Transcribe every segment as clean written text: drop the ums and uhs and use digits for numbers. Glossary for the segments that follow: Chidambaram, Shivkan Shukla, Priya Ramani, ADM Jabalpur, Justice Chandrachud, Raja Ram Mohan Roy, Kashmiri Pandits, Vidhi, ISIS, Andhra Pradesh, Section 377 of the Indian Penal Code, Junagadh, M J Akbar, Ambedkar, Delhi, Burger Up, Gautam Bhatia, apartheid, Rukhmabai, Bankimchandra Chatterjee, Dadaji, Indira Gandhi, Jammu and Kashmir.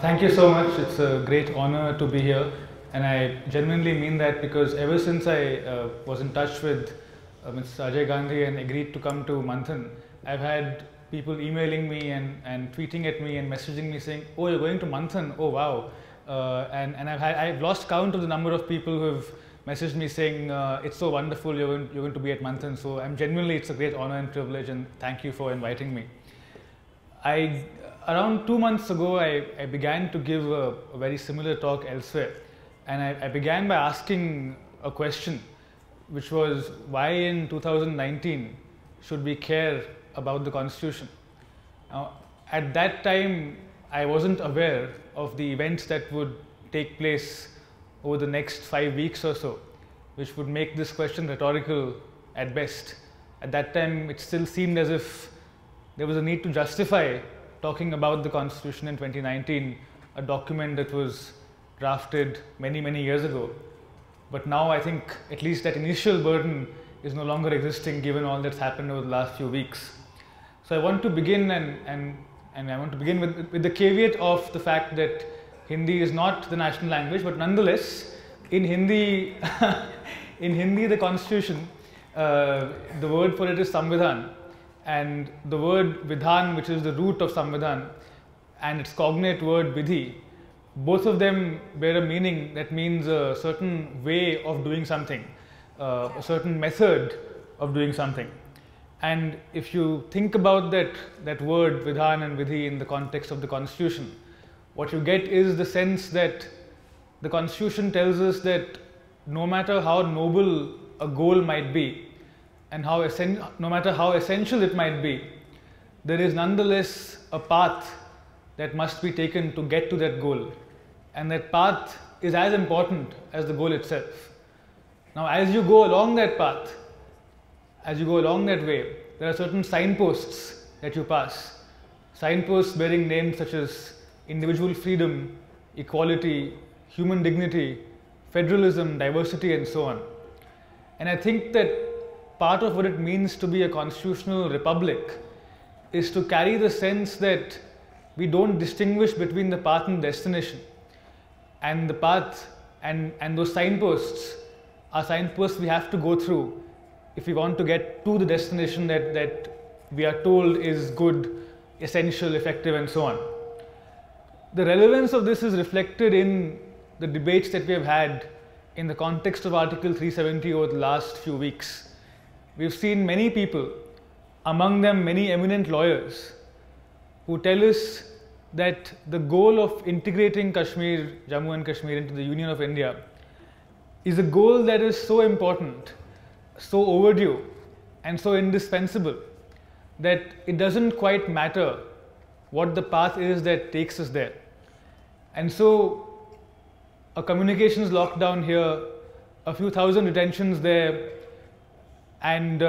Thank you so much. It's a great honor to be here, and I genuinely mean that because ever since I was in touch with Mr. Ajay Gandhi and agreed to come to Manthan, I've had people emailing me and tweeting at me and messaging me saying, "Oh, you're going to Manthan? Oh, wow!" And I've lost count of the number of people who have messaged me saying it's so wonderful you're going to be at Manthan. So I'm genuinely, it's a great honor and privilege, and thank you for inviting me. Around 2 months ago, I began to give a very similar talk elsewhere, and I began by asking a question, which was, why in 2019 should we care about the Constitution? Now, at that time, I wasn't aware of the events that would take place over the next 5 weeks or so, which would make this question rhetorical at best. At that time, it still seemed as if there was a need to justify talking about the Constitution in 2019, a document that was drafted many, many years ago. But now I think at least that initial burden is no longer existing given all that's happened over the last few weeks. So I want to begin with the caveat of the fact that Hindi is not the national language, but nonetheless, in Hindi, the Constitution, the word for it is Samvidhan, and the word Vidhan, which is the root of Samvidhan, and its cognate word Vidhi, both of them bear a meaning that means a certain way of doing something, a certain method of doing something. And if you think about that word Vidhan and Vidhi in the context of the Constitution, what you get is the sense that the Constitution tells us that no matter how noble a goal might be and no matter how essential it might be, there is nonetheless a path that must be taken to get to that goal, and that path is as important as the goal itself. Now, as you go along that path, as you go along that way, there are certain signposts that you pass, signposts bearing names such as individual freedom, equality, human dignity, federalism, diversity, and so on. And I think that part of what it means to be a constitutional republic is to carry the sense that we don't distinguish between the path and destination. And the path and those signposts are signposts we have to go through if we want to get to the destination that we are told is good, essential, effective, and so on. The relevance of this is reflected in the debates that we have had in the context of Article 370 over the last few weeks. We've seen many people, among them many eminent lawyers, who tell us that the goal of integrating Kashmir, Jammu and Kashmir into the Union of India is a goal that is so important, so overdue, and so indispensable that it doesn't quite matter what the path is that takes us there. And so a communications lockdown here, a few thousand detentions there, and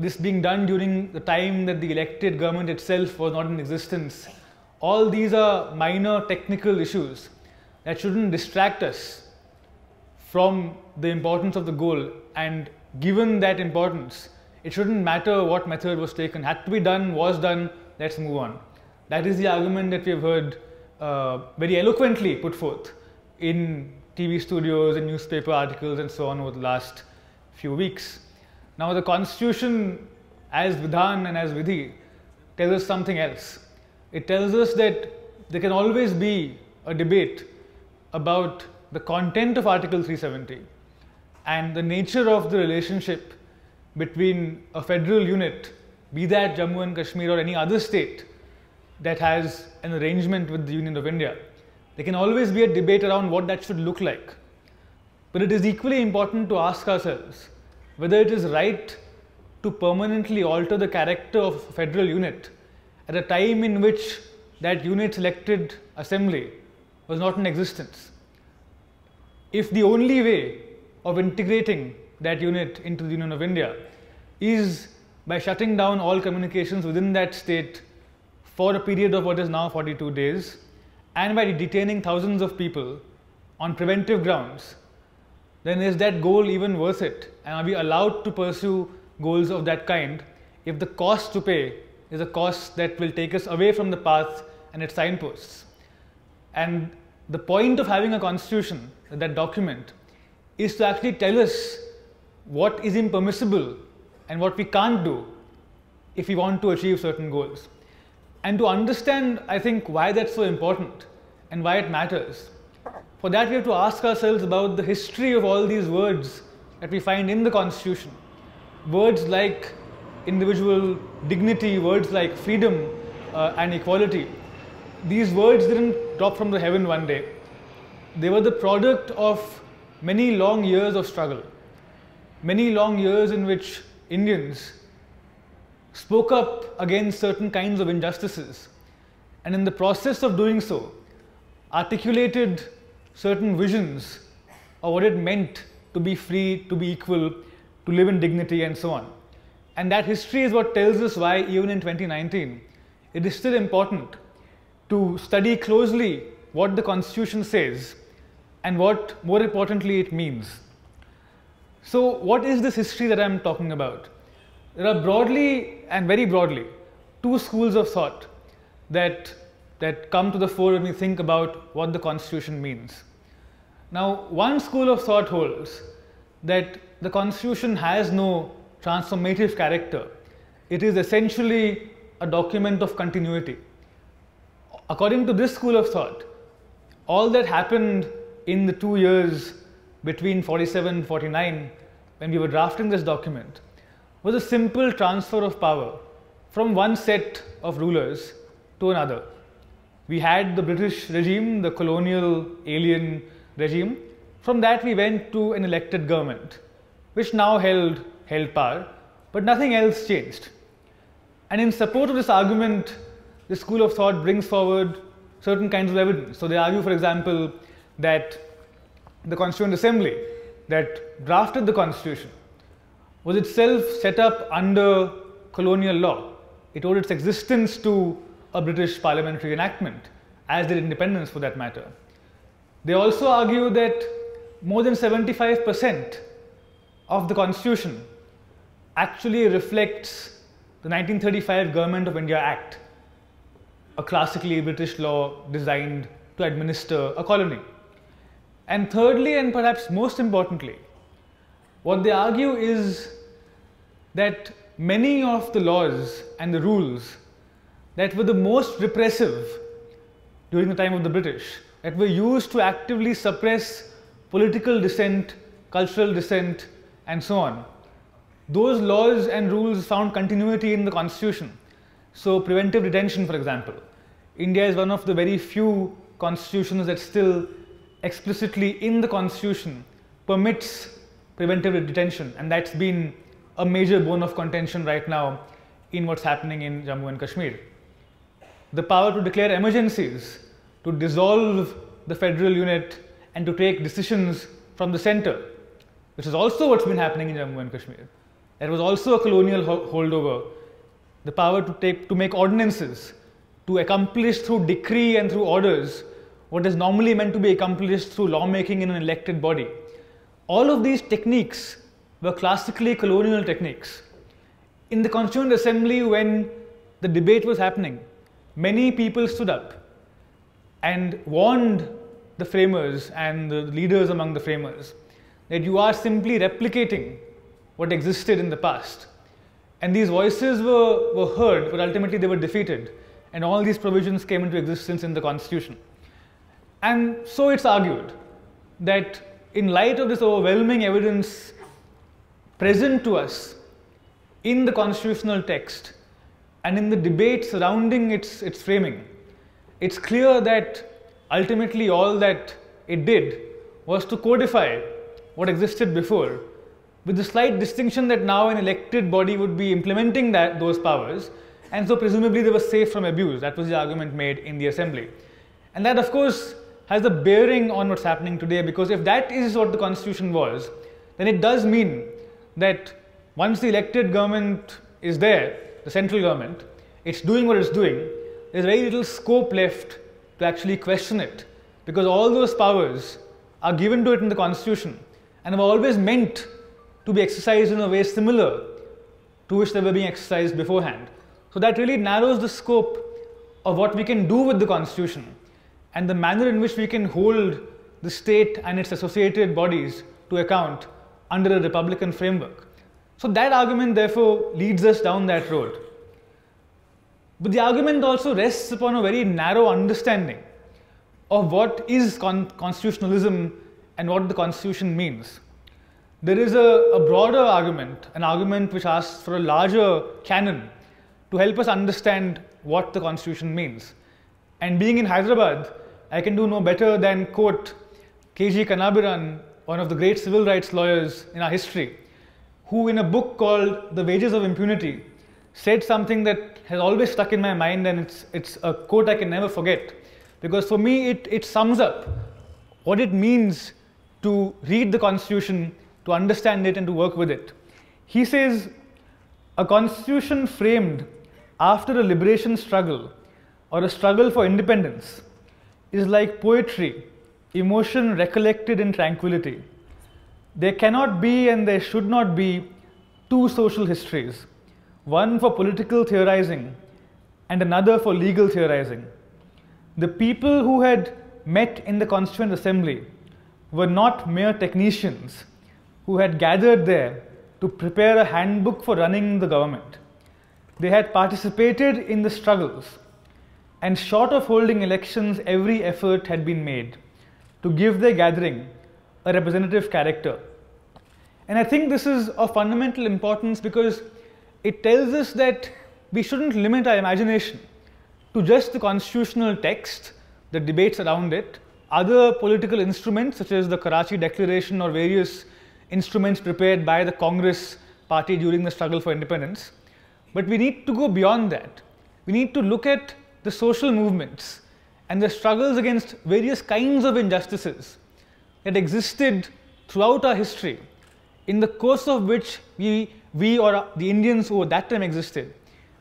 this being done during the time that the elected government itself was not in existence. All these are minor technical issues that shouldn't distract us from the importance of the goal, and given that importance, it shouldn't matter what method was taken. Had to be done, was done, let's move on. That is the argument that we have heard very eloquently put forth in TV studios and newspaper articles and so on over the last few weeks. Now, the Constitution, as Vidhan and as Vidhi, tells us something else. It tells us that there can always be a debate about the content of Article 370 and the nature of the relationship between a federal unit, be that Jammu and Kashmir or any other state, that has an arrangement with the Union of India. There can always be a debate around what that should look like. But it is equally important to ask ourselves whether it is right to permanently alter the character of a federal unit at a time in which that unit's elected assembly was not in existence. If the only way of integrating that unit into the Union of India is by shutting down all communications within that state for a period of what is now 42 days, and by detaining thousands of people on preventive grounds, then is that goal even worth it? And are we allowed to pursue goals of that kind if the cost to pay is a cost that will take us away from the path and its signposts? And the point of having a constitution, that document, is to actually tell us what is impermissible and what we can't do if we want to achieve certain goals. And to understand, I think, why that's so important and why it matters, for that we have to ask ourselves about the history of all these words that we find in the constitution. Words like individual dignity, words like freedom and equality. These words didn't drop from the heaven one day. They were the product of many long years of struggle, many long years in which Indians spoke up against certain kinds of injustices, and in the process of doing so, articulated certain visions of what it meant to be free, to be equal, to live in dignity, and so on. And that history is what tells us why, even in 2019, it is still important to study closely what the Constitution says and what, more importantly, it means. So what is this history that I am talking about? There are broadly and very broadly two schools of thought that come to the fore when we think about what the Constitution means. Now, one school of thought holds that the Constitution has no transformative character. It is essentially a document of continuity. According to this school of thought, all that happened in the 2 years between 47 and 49, when we were drafting this document, was a simple transfer of power from one set of rulers to another. We had the British regime, the colonial alien regime. From that we went to an elected government, which now held power, but nothing else changed. And in support of this argument, the school of thought brings forward certain kinds of evidence. So they argue, for example, that the Constituent Assembly that drafted the Constitution was itself set up under colonial law. It owed its existence to a British parliamentary enactment, as did independence for that matter. They also argue that more than 75% of the Constitution actually reflects the 1935 Government of India Act, a classically British law designed to administer a colony. And thirdly, and perhaps most importantly, what they argue is that many of the laws and the rules that were the most repressive during the time of the British, that were used to actively suppress political dissent, cultural dissent, and so on, those laws and rules found continuity in the Constitution. So preventive detention, for example. India is one of the very few constitutions that still explicitly in the Constitution permits preventive detention, and that's been a major bone of contention right now in what's happening in Jammu and Kashmir. The power to declare emergencies, to dissolve the federal unit and to take decisions from the center, which is also what's been happening in Jammu and Kashmir. There was also a colonial holdover, the power to make ordinances, to accomplish through decree and through orders what is normally meant to be accomplished through lawmaking in an elected body. All of these techniques were classically colonial techniques. In the Constituent Assembly, when the debate was happening, many people stood up and warned the framers and the leaders among the framers that you are simply replicating what existed in the past. And these voices were heard, but ultimately they were defeated, and all these provisions came into existence in the Constitution. And so it's argued that in light of this overwhelming evidence present to us in the constitutional text and in the debate surrounding its framing, it's clear that ultimately all that it did was to codify what existed before, with the slight distinction that now an elected body would be implementing those powers, and so presumably they were safe from abuse. That was the argument made in the assembly. And that, of course, has a bearing on what's happening today, because if that is what the Constitution was, then it does mean that once the elected government is there, the central government, it's doing what it's doing, there's very little scope left to actually question it, because all those powers are given to it in the Constitution and were always meant to be exercised in a way similar to which they were being exercised beforehand. So that really narrows the scope of what we can do with the Constitution and the manner in which we can hold the state and its associated bodies to account under a republican framework. So that argument therefore leads us down that road. But the argument also rests upon a very narrow understanding of what is constitutionalism and what the Constitution means. There is a broader argument, an argument which asks for a larger canon to help us understand what the Constitution means. And being in Hyderabad, I can do no better than quote K.G. Kannabiran, one of the great civil rights lawyers in our history, who in a book called The Wages of Impunity said something that has always stuck in my mind, and it's a quote I can never forget, because for me it sums up what it means to read the Constitution, to understand it and to work with it. He says, "A constitution framed after a liberation struggle or a struggle for independence is like poetry, emotion recollected in tranquility. There cannot be and there should not be two social histories, one for political theorizing and another for legal theorizing. The people who had met in the Constituent Assembly were not mere technicians who had gathered there to prepare a handbook for running the government. They had participated in the struggles, and short of holding elections, every effort had been made to give their gathering a representative character." And I think this is of fundamental importance because it tells us that we shouldn't limit our imagination to just the constitutional text, the debates around it, other political instruments such as the Karachi Declaration or various instruments prepared by the Congress party during the struggle for independence. But we need to go beyond that. We need to look at the social movements and the struggles against various kinds of injustices that existed throughout our history, in the course of which we or the Indians who at that time existed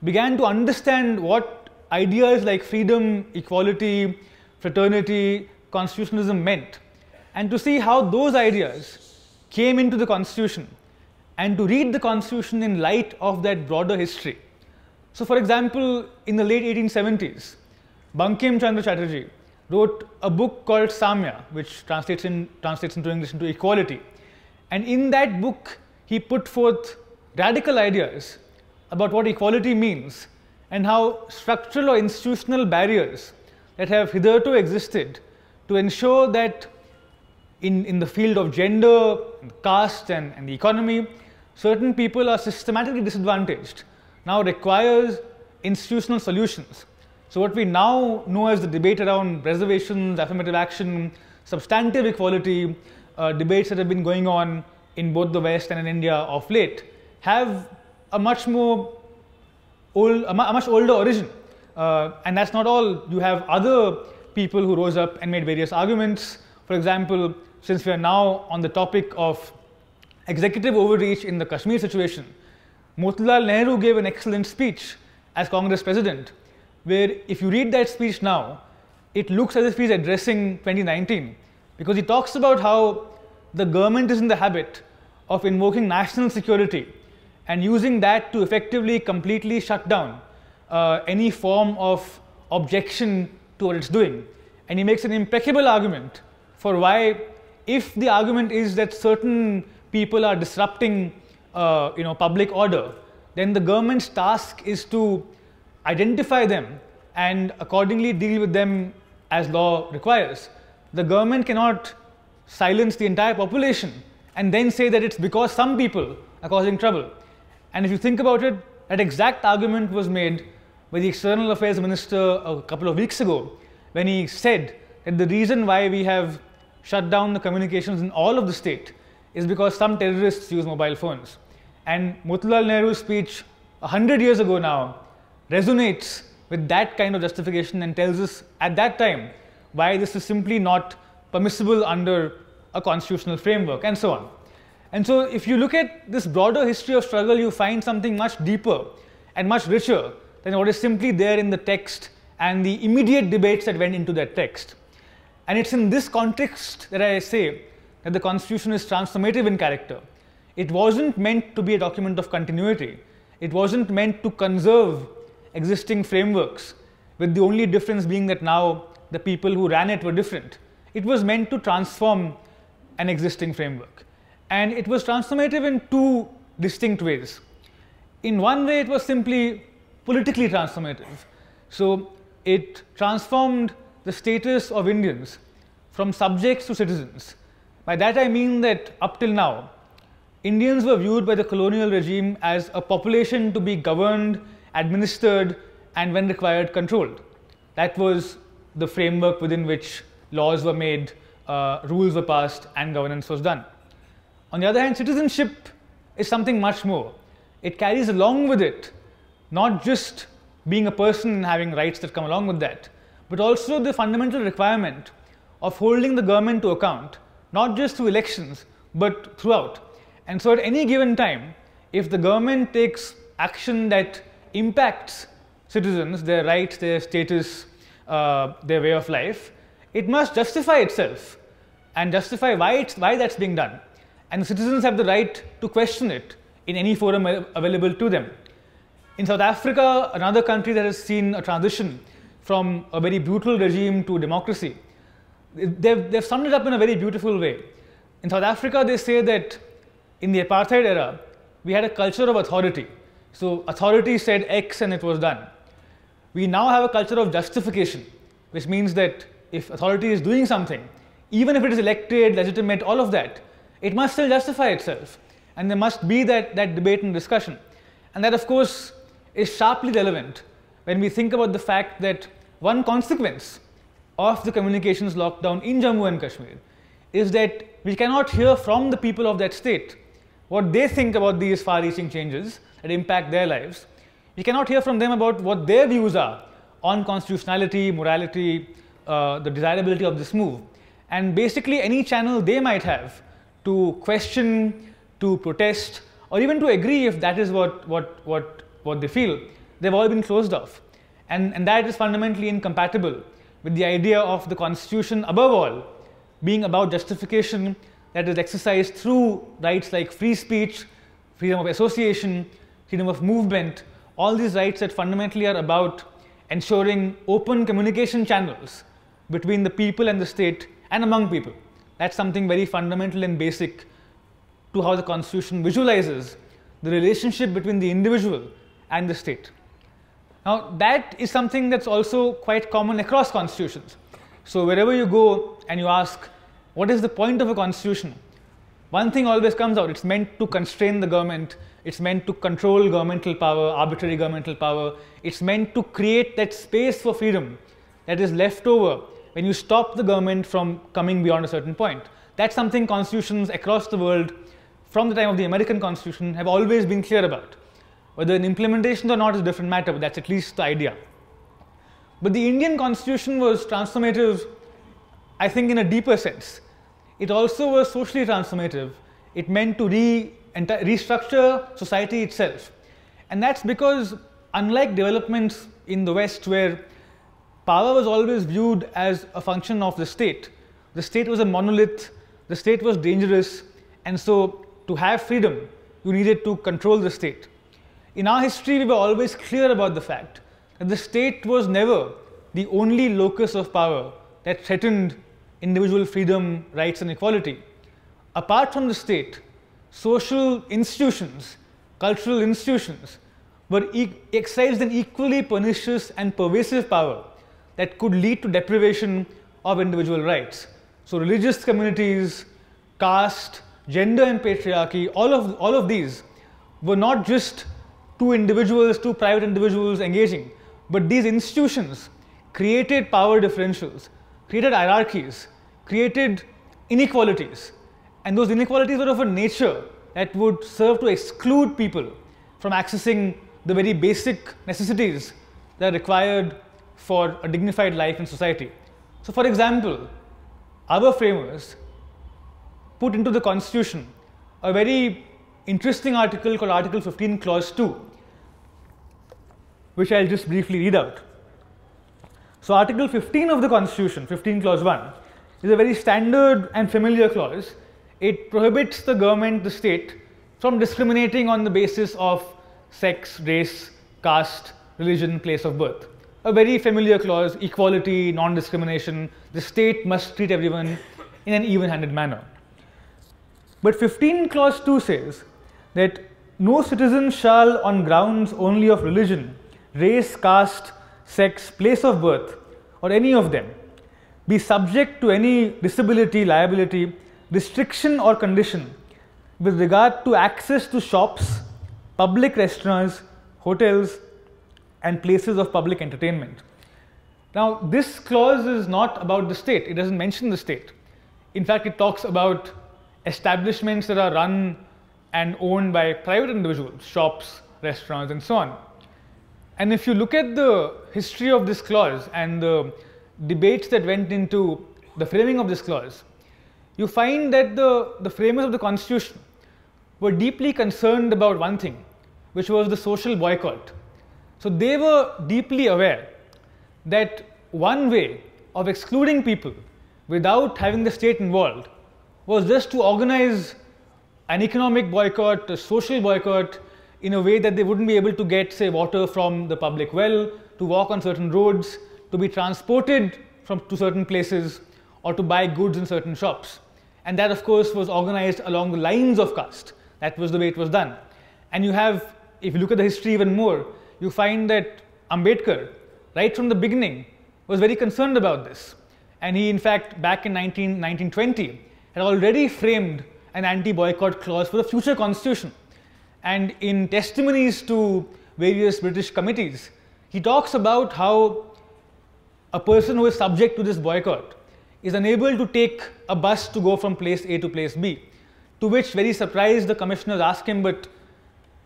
began to understand what ideas like freedom, equality, fraternity, constitutionalism meant, and to see how those ideas came into the Constitution and to read the Constitution in light of that broader history. So for example, in the late 1870s, Bankimchandra Chatterjee wrote a book called Samya, which translates into English into equality. And in that book, he put forth radical ideas about what equality means and how structural or institutional barriers that have hitherto existed to ensure that in the field of gender, caste and the economy, certain people are systematically disadvantaged, now requires institutional solutions. So what we now know as the debate around reservations, affirmative action, substantive equality, debates that have been going on in both the West and in India of late, have a much older origin. And that's not all. You have other people who rose up and made various arguments. For example, since we are now on the topic of executive overreach in the Kashmir situation, Motilal Nehru gave an excellent speech as Congress President, where if you read that speech now, it looks as if he's addressing 2019, because he talks about how the government is in the habit of invoking national security and using that to effectively completely shut down any form of objection to what it's doing. And he makes an impeccable argument for why, if the argument is that certain people are disrupting public order, then the government's task is to identify them and accordingly deal with them as law requires. The government cannot silence the entire population and then say that it's because some people are causing trouble. And if you think about it, that exact argument was made by the External Affairs Minister a couple of weeks ago, when he said that the reason why we have shut down the communications in all of the state is because some terrorists use mobile phones. And Motilal Nehru's speech 100 years ago now resonates with that kind of justification and tells us at that time why this is simply not permissible under a constitutional framework, and so on. And so if you look at this broader history of struggle, you find something much deeper and much richer than what is simply there in the text and the immediate debates that went into that text. And it's in this context that I say that the Constitution is transformative in character. It wasn't meant to be a document of continuity. It wasn't meant to conserve existing frameworks, with the only difference being that now the people who ran it were different. It was meant to transform an existing framework, and it was transformative in two distinct ways. In one way, it was simply politically transformative. So it transformed the status of Indians from subjects to citizens. By that I mean that up till now, Indians were viewed by the colonial regime as a population to be governed, administered, and when required, controlled. That was the framework within which laws were made, rules were passed, and governance was done. On the other hand, citizenship is something much more. It carries along with it not just being a person and having rights that come along with that, but also the fundamental requirement of holding the government to account, not just through elections, but throughout. And so at any given time, if the government takes action that impacts citizens, their rights, their status, their way of life, it must justify itself and justify why that's being done. And the citizens have the right to question it in any forum available to them. In South Africa, another country that has seen a transition from a very brutal regime to democracy, they've summed it up in a very beautiful way. In South Africa, they say that in the apartheid era, we had a culture of authority. So authority said X and it was done. We now have a culture of justification, which means that if authority is doing something, even if it is elected, legitimate, all of that, it must still justify itself. And there must be that debate and discussion. And that, of course, is sharply relevant when we think about the fact that one consequence of the communications lockdown in Jammu and Kashmir is that we cannot hear from the people of that state what they think about these far-reaching changes that impact their lives. We cannot hear from them about what their views are on constitutionality, morality, the desirability of this move. And basically any channel they might have to question, to protest, or even to agree if that is what they feel, they've all been closed off. And that is fundamentally incompatible with the idea of the Constitution, above all, being about justification that is exercised through rights like free speech, freedom of association, freedom of movement, all these rights that fundamentally are about ensuring open communication channels between the people and the state and among people. That's something very fundamental and basic to how the Constitution visualizes the relationship between the individual and the state. Now, that is something that's also quite common across constitutions. So wherever you go and you ask, what is the point of a constitution? One thing always comes out: it's meant to constrain the government, it's meant to control governmental power, arbitrary governmental power, it's meant to create that space for freedom that is left over when you stop the government from coming beyond a certain point. That's something constitutions across the world from the time of the American Constitution have always been clear about. Whether in implementation or not is a different matter, but that's at least the idea. But the Indian Constitution was transformative, I think, in a deeper sense. It also was socially transformative. It meant to restructure society itself. And that's because, unlike developments in the West where power was always viewed as a function of the state was a monolith, the state was dangerous, and so to have freedom, you needed to control the state. In our history, we were always clear about the fact that the state was never the only locus of power that threatened individual freedom, rights, and equality. Apart from the state, social institutions, cultural institutions were exercised an equally pernicious and pervasive power that could lead to deprivation of individual rights. So religious communities, caste, gender and patriarchy, all of these were not just two private individuals engaging, but these institutions created power differentials, created hierarchies, created inequalities, and those inequalities were of a nature that would serve to exclude people from accessing the very basic necessities that are required for a dignified life in society. So for example, our framers put into the Constitution a very interesting article called Article 15, Clause 2, which I'll just briefly read out. So Article 15 of the Constitution, 15 Clause 1, is a very standard and familiar clause. It prohibits the government, the state, from discriminating on the basis of sex, race, caste, religion, place of birth. a very familiar clause, equality, non-discrimination, the state must treat everyone in an even-handed manner. But 15 clause 2 says that no citizen shall, on grounds only of religion, race, caste, sex, place of birth, or any of them, be subject to any disability, liability, restriction or condition with regard to access to shops, public restaurants, hotels, and places of public entertainment. Now, this clause is not about the state. It doesn't mention the state. In fact, it talks about establishments that are run and owned by private individuals, shops, restaurants, and so on. And if you look at the history of this clause and the debates that went into the framing of this clause, you find that the framers of the Constitution were deeply concerned about one thing, which was the social boycott. So they were deeply aware that one way of excluding people without having the state involved was just to organize an economic boycott, a social boycott, in a way that they wouldn't be able to get, say, water from the public well, to walk on certain roads, to be transported to certain places, or to buy goods in certain shops. And that, of course, was organized along the lines of caste. That was the way it was done. And you have, if you look at the history even more, you find that Ambedkar, right from the beginning, was very concerned about this. And he, in fact, back in 1920, had already framed an anti-boycott clause for the future constitution. And in testimonies to various British committees, he talks about how a person who is subject to this boycott is unable to take a bus to go from place A to place B, to which, very surprised, the commissioners ask him, but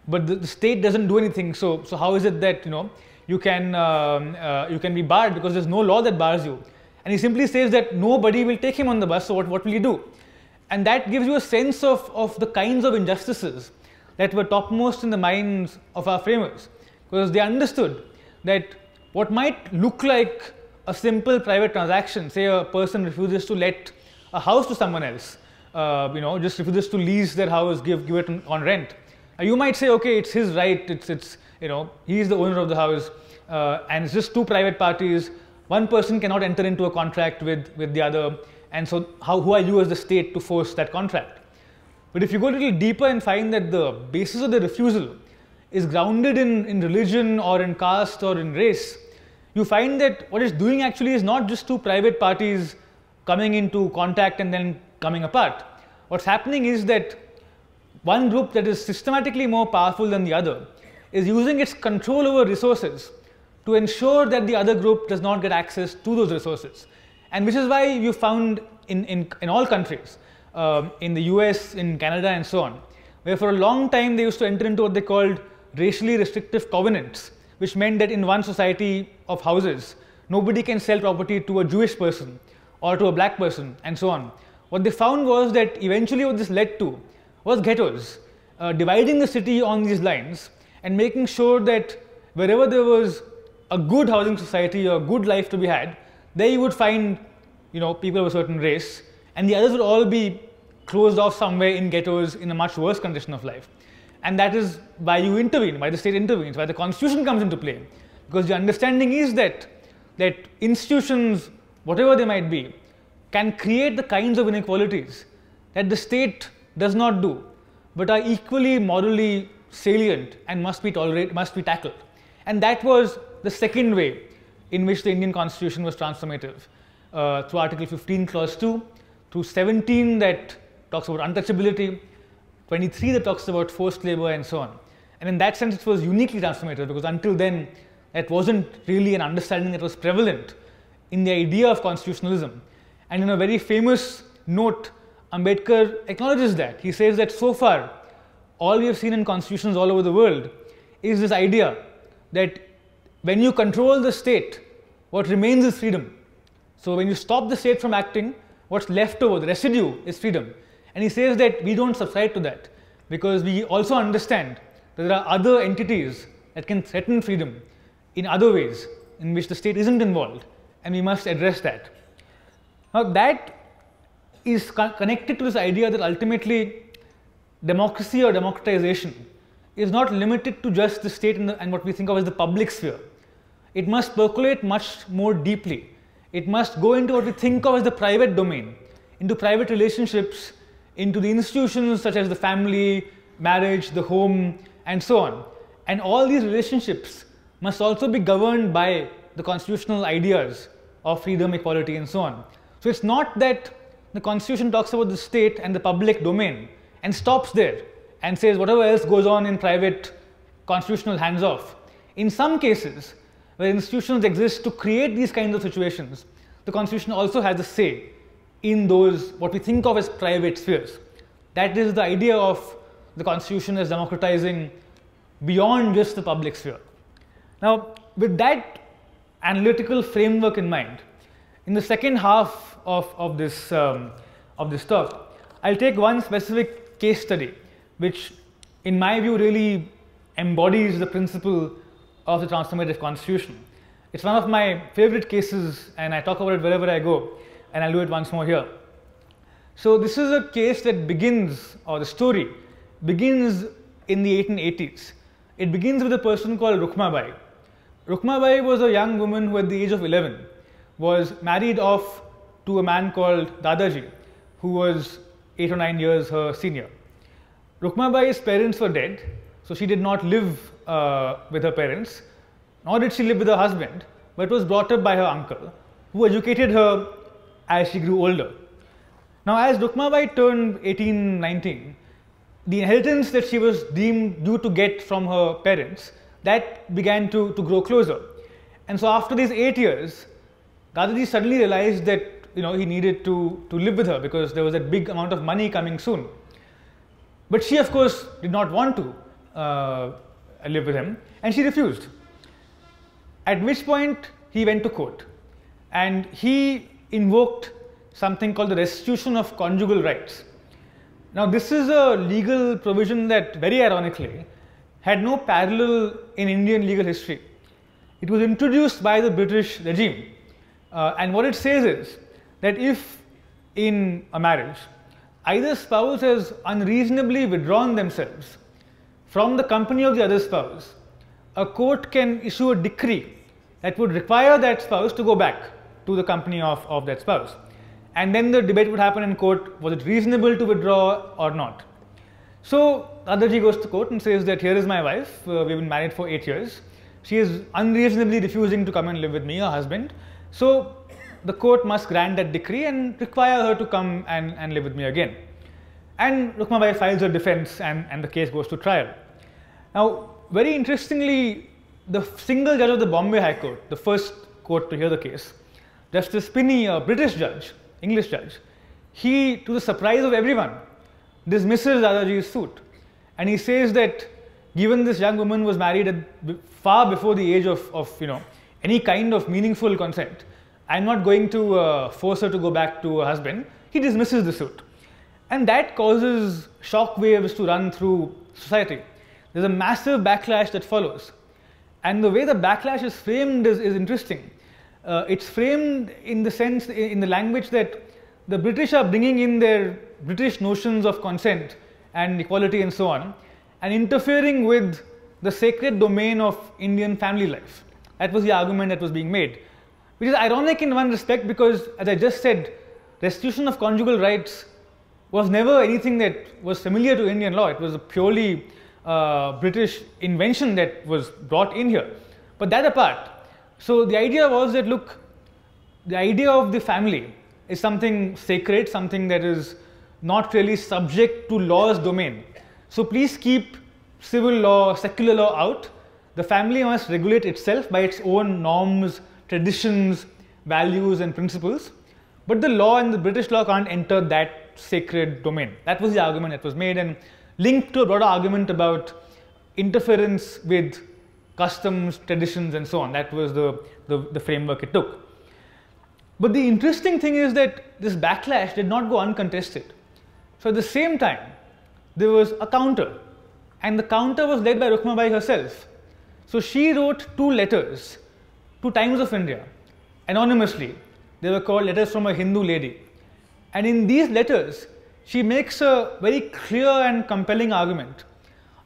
the state doesn't do anything, so how is it that you can be barred, because there's no law that bars you? And he simply says that nobody will take him on the bus, so what will you do? And that gives you a sense of the kinds of injustices that were topmost in the minds of our framers, because they understood that what might look like a simple private transaction, say a person refuses to let a house to someone else, just refuses to lease their house, give it on rent. You might say, okay, it's his right, he is the owner of the house, and it's just two private parties, one person cannot enter into a contract with the other, and so who are you as the state to force that contract? But if you go a little deeper and find that the basis of the refusal is grounded in religion or in caste or in race, you find that what it's doing actually is not just two private parties coming into contact and then coming apart. What's happening is that one group that is systematically more powerful than the other is using its control over resources to ensure that the other group does not get access to those resources. And which is why you found in all countries, in the US, in Canada and so on, where for a long time they used to enter into what they called racially restrictive covenants, which meant that in one society of houses, nobody can sell property to a Jewish person or to a black person and so on. What they found was that eventually what this led to was ghettos, dividing the city on these lines and making sure that wherever there was a good housing society or a good life to be had, there you would find people of a certain race, and the others would all be closed off somewhere in ghettos in a much worse condition of life. And that is why you intervene, why the state intervenes, why the constitution comes into play, because the understanding is that institutions, whatever they might be, can create the kinds of inequalities that the state does not do, but are equally morally salient and must be tackled. And that was the second way in which the Indian Constitution was transformative, through Article 15 Clause 2, through 17 that talks about untouchability, 23 that talks about forced labor and so on. And in that sense it was uniquely transformative, because until then that wasn't really an understanding that was prevalent in the idea of constitutionalism. And in a very famous note, Ambedkar acknowledges that. He says that so far, all we have seen in constitutions all over the world is this idea that when you control the state, what remains is freedom. So when you stop the state from acting, what's left over, the residue, is freedom. And he says that we don't subscribe to that, because we also understand that there are other entities that can threaten freedom in other ways in which the state isn't involved, and we must address that. Now that is connected to this idea that ultimately democracy or democratization is not limited to just the state and what we think of as the public sphere. It must percolate much more deeply. It must go into what we think of as the private domain, into private relationships, into the institutions such as the family, marriage, the home, and so on. And all these relationships must also be governed by the constitutional ideas of freedom, equality, and so on. So it's not that the constitution talks about the state and the public domain and stops there and says whatever else goes on in private, constitutional hands off. In some cases, where institutions exist to create these kinds of situations, the constitution also has a say in those what we think of as private spheres. That is the idea of the constitution as democratizing beyond just the public sphere. Now, with that analytical framework in mind, in the second half of this talk, I'll take one specific case study, which, in my view, really embodies the principle of the transformative constitution. It's one of my favorite cases, and I talk about it wherever I go, and I'll do it once more here. So this is a case that begins, or the story begins, in the 1880s. It begins with a person called Rukhmabai. Rukhmabai was a young woman who, at the age of 11, was married off to a man called Dadaji, who was 8 or 9 years her senior. Rukhmabai's parents were dead, so she did not live with her parents, nor did she live with her husband, but was brought up by her uncle, who educated her as she grew older. Now, as Rukhmabai turned 18, 19, the inheritance that she was deemed due to get from her parents, that began to grow closer. And so after these 8 years, Dadaji suddenly realized that, you know, he needed to live with her because there was a big amount of money coming soon. But she, of course, did not want to live with him, and she refused. At which point he went to court, and he invoked something called the restitution of conjugal rights. Now, this is a legal provision that, very ironically, had no parallel in Indian legal history. It was introduced by the British regime. And what it says is that if in a marriage either spouse has unreasonably withdrawn themselves from the company of the other spouse, a court can issue a decree that would require that spouse to go back to the company of that spouse. And then the debate would happen in court, was it reasonable to withdraw or not? So Dadaji goes to court and says that here is my wife, we've been married for 8 years, she is unreasonably refusing to come and live with me, her husband. So the court must grant that decree and require her to come and live with me again. And Rukhmabai files her defense, and the case goes to trial. Now, very interestingly, the single judge of the Bombay High Court, the first court to hear the case, Justice Pinney, a British judge, English judge, he, to the surprise of everyone, dismisses Dadaji's suit. And he says that given this young woman was married far before the age of you know, any kind of meaningful consent, I'm not going to force her to go back to her husband. He dismisses the suit. And that causes shock waves to run through society. There's a massive backlash that follows. And the way the backlash is framed is interesting. It's framed in the sense, in the language that the British are bringing in their British notions of consent and equality and so on, and interfering with the sacred domain of Indian family life. That was the argument that was being made, which is ironic in one respect because, as I just said, restitution of conjugal rights was never anything that was familiar to Indian law. It was a purely British invention that was brought in here. But that apart, so the idea was that, look, the idea of the family is something sacred, something that is not really subject to law's domain. So please keep civil law, secular law out. The family must regulate itself by its own norms, traditions, values, and principles. But the law and the British law can't enter that sacred domain. That was the argument that was made, and linked to a broader argument about interference with customs, traditions, and so on. That was the framework it took. But the interesting thing is that this backlash did not go uncontested. So at the same time, there was a counter, and the counter was led by Rukhmabai herself. So she wrote 2 letters to Times of India, anonymously. They were called Letters from a Hindu Lady. And in these letters, she makes a very clear and compelling argument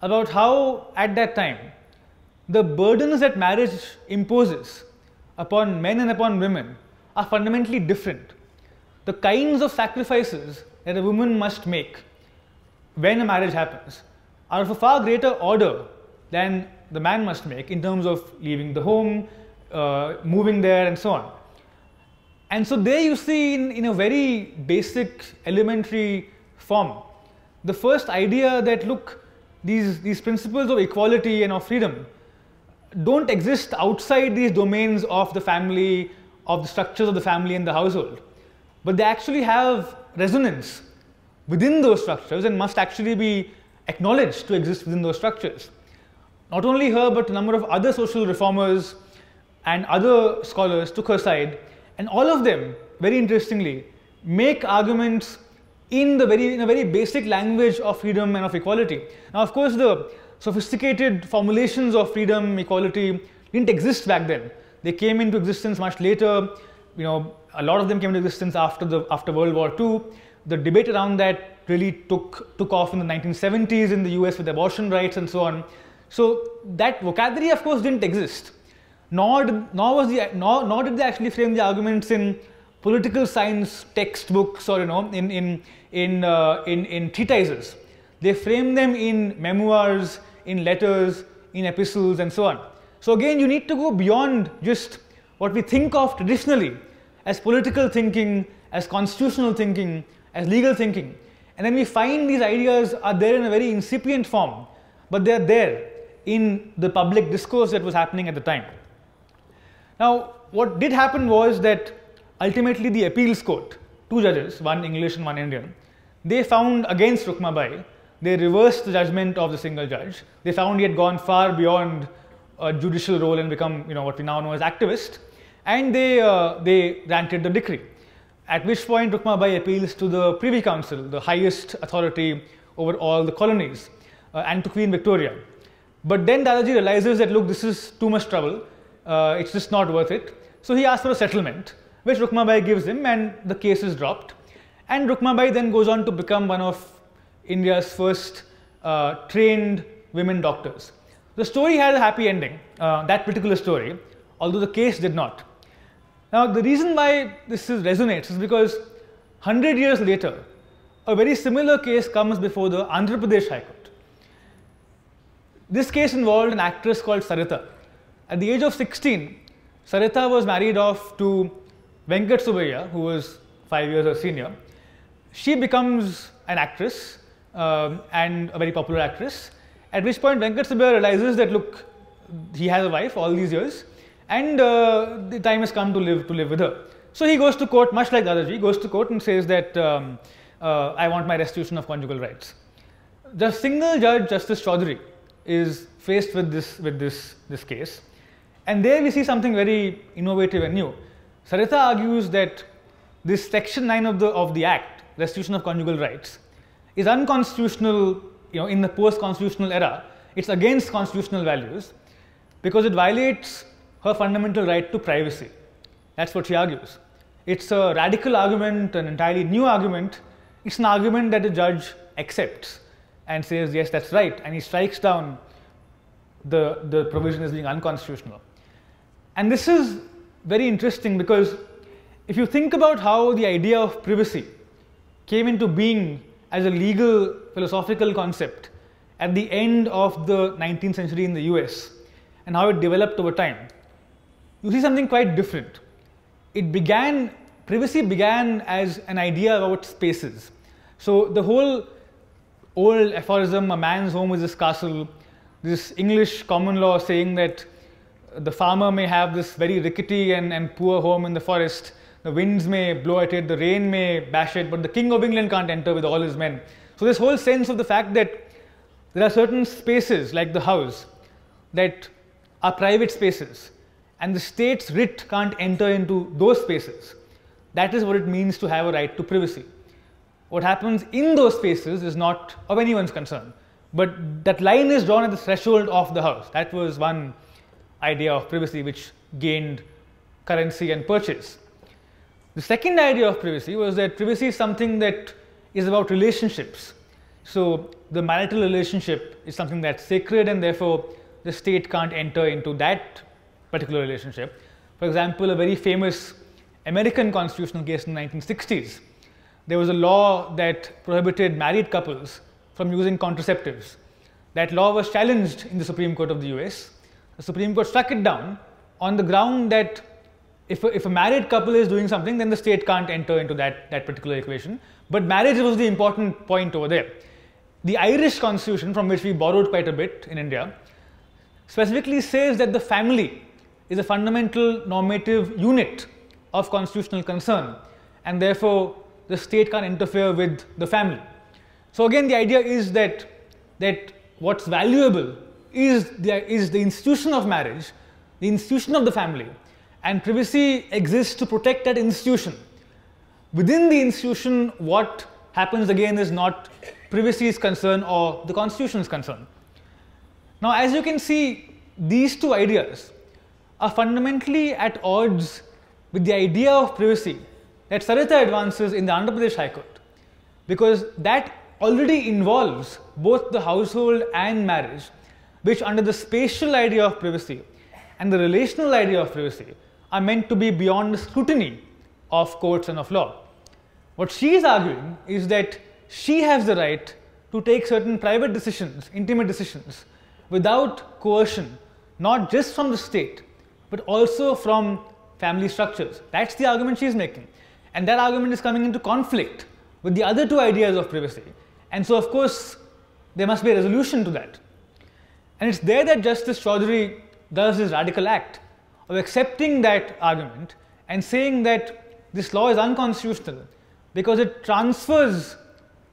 about how, at that time, the burdens that marriage imposes upon men and upon women are fundamentally different. The kinds of sacrifices that a woman must make when a marriage happens are of a far greater order than the man must make in terms of leaving the home, moving there and so on. And so there you see in a very basic elementary form the first idea that look, these principles of equality and of freedom don't exist outside these domains of the family, of the structures of the family and the household, but they actually have resonance within those structures and must actually be acknowledged to exist within those structures. Not only her, but a number of other social reformers and other scholars took her side, and all of them, very interestingly, make arguments in a very basic language of freedom and of equality. Now, of course, the sophisticated formulations of freedom, equality didn't exist back then. They came into existence much later. You know, a lot of them came into existence after World War II. The debate around that really took off in the 1970s in the US with abortion rights and so on. So that vocabulary, of course, didn't exist. Nor did they actually frame the arguments in political science textbooks or, you know, in treatises. They frame them in memoirs, in letters, in epistles and so on. So again, you need to go beyond just what we think of traditionally as political thinking, as constitutional thinking, as legal thinking, and then we find these ideas are there in a very incipient form, but they are there in the public discourse that was happening at the time. Now, what did happen was that ultimately the appeals court, two judges, one English and one Indian, they found against Rukhmabai. They reversed the judgment of the single judge. They found he had gone far beyond a judicial role and become, you know, what we now know as activist, and they granted the decree. At which point Rukhmabai appeals to the Privy Council, the highest authority over all the colonies, and to Queen Victoria. But then Dadaji realizes that look, this is too much trouble. It's just not worth it. So he asks for a settlement, which Rukhmabai gives him, and the case is dropped. And Rukhmabai then goes on to become one of India's first trained women doctors. The story had a happy ending, that particular story, although the case did not. Now, the reason why this resonates is because 100 years later, a very similar case comes before the Andhra Pradesh High Court. This case involved an actress called Sarita. At the age of 16, Sarita was married off to Venkatasubbaiah, who was 5 years her senior. She becomes an actress and a very popular actress, at which point Venkatasubbaiah realizes that look, he has a wife all these years and the time has come to live with her. So he goes to court, much like Dadaji, goes to court and says that I want my restitution of conjugal rights. The single judge, Justice Choudhary, is faced with this case. And there we see something very innovative and new. Sarita argues that this section 9 of the Act, restitution of conjugal rights, is unconstitutional, you know, in the post-constitutional era. It's against constitutional values because it violates her fundamental right to privacy. That's what she argues. It's a radical argument, an entirely new argument. It's an argument that the judge accepts and says, yes, that's right, and he strikes down the provision as being unconstitutional. And this is very interesting because if you think about how the idea of privacy came into being as a legal philosophical concept at the end of the 19th century in the US and how it developed over time, you see something quite different. Privacy began as an idea about spaces. So the whole old aphorism, a man's home is his castle, this English common law saying that the farmer may have this very rickety and poor home in the forest, the winds may blow at it, the rain may bash it, but the King of England can't enter with all his men. So this whole sense of the fact that there are certain spaces like the house that are private spaces and the state's writ can't enter into those spaces, that is what it means to have a right to privacy. What happens in those spaces is not of anyone's concern, but that line is drawn at the threshold of the house. That was one idea of privacy which gained currency and purchase. The second idea of privacy was that privacy is something that is about relationships. So the marital relationship is something that's sacred and therefore the state can't enter into that particular relationship. For example, a very famous American constitutional case in the 1960s, there was a law that prohibited married couples from using contraceptives. That law was challenged in the Supreme Court of the US. The Supreme Court struck it down on the ground that if a married couple is doing something, then the state can't enter into that particular equation. But marriage was the important point over there. The Irish constitution, from which we borrowed quite a bit in India, specifically says that the family is a fundamental normative unit of constitutional concern, and therefore the state can't interfere with the family. So again, the idea is that what's valuable is the institution of marriage, the institution of the family, and privacy exists to protect that institution. Within the institution, what happens again is not privacy's concern or the constitution's concern. Now, as you can see, these two ideas are fundamentally at odds with the idea of privacy that Sarita advances in the Andhra Pradesh High Court, because that already involves both the household and marriage, which under the spatial idea of privacy and the relational idea of privacy are meant to be beyond the scrutiny of courts and of law. What she is arguing is that she has the right to take certain private decisions, intimate decisions, without coercion, not just from the state, but also from family structures. That's the argument she is making. And that argument is coming into conflict with the other two ideas of privacy. And so, of course, there must be a resolution to that. And it's there that Justice Choudhary does his radical act of accepting that argument and saying that this law is unconstitutional because it transfers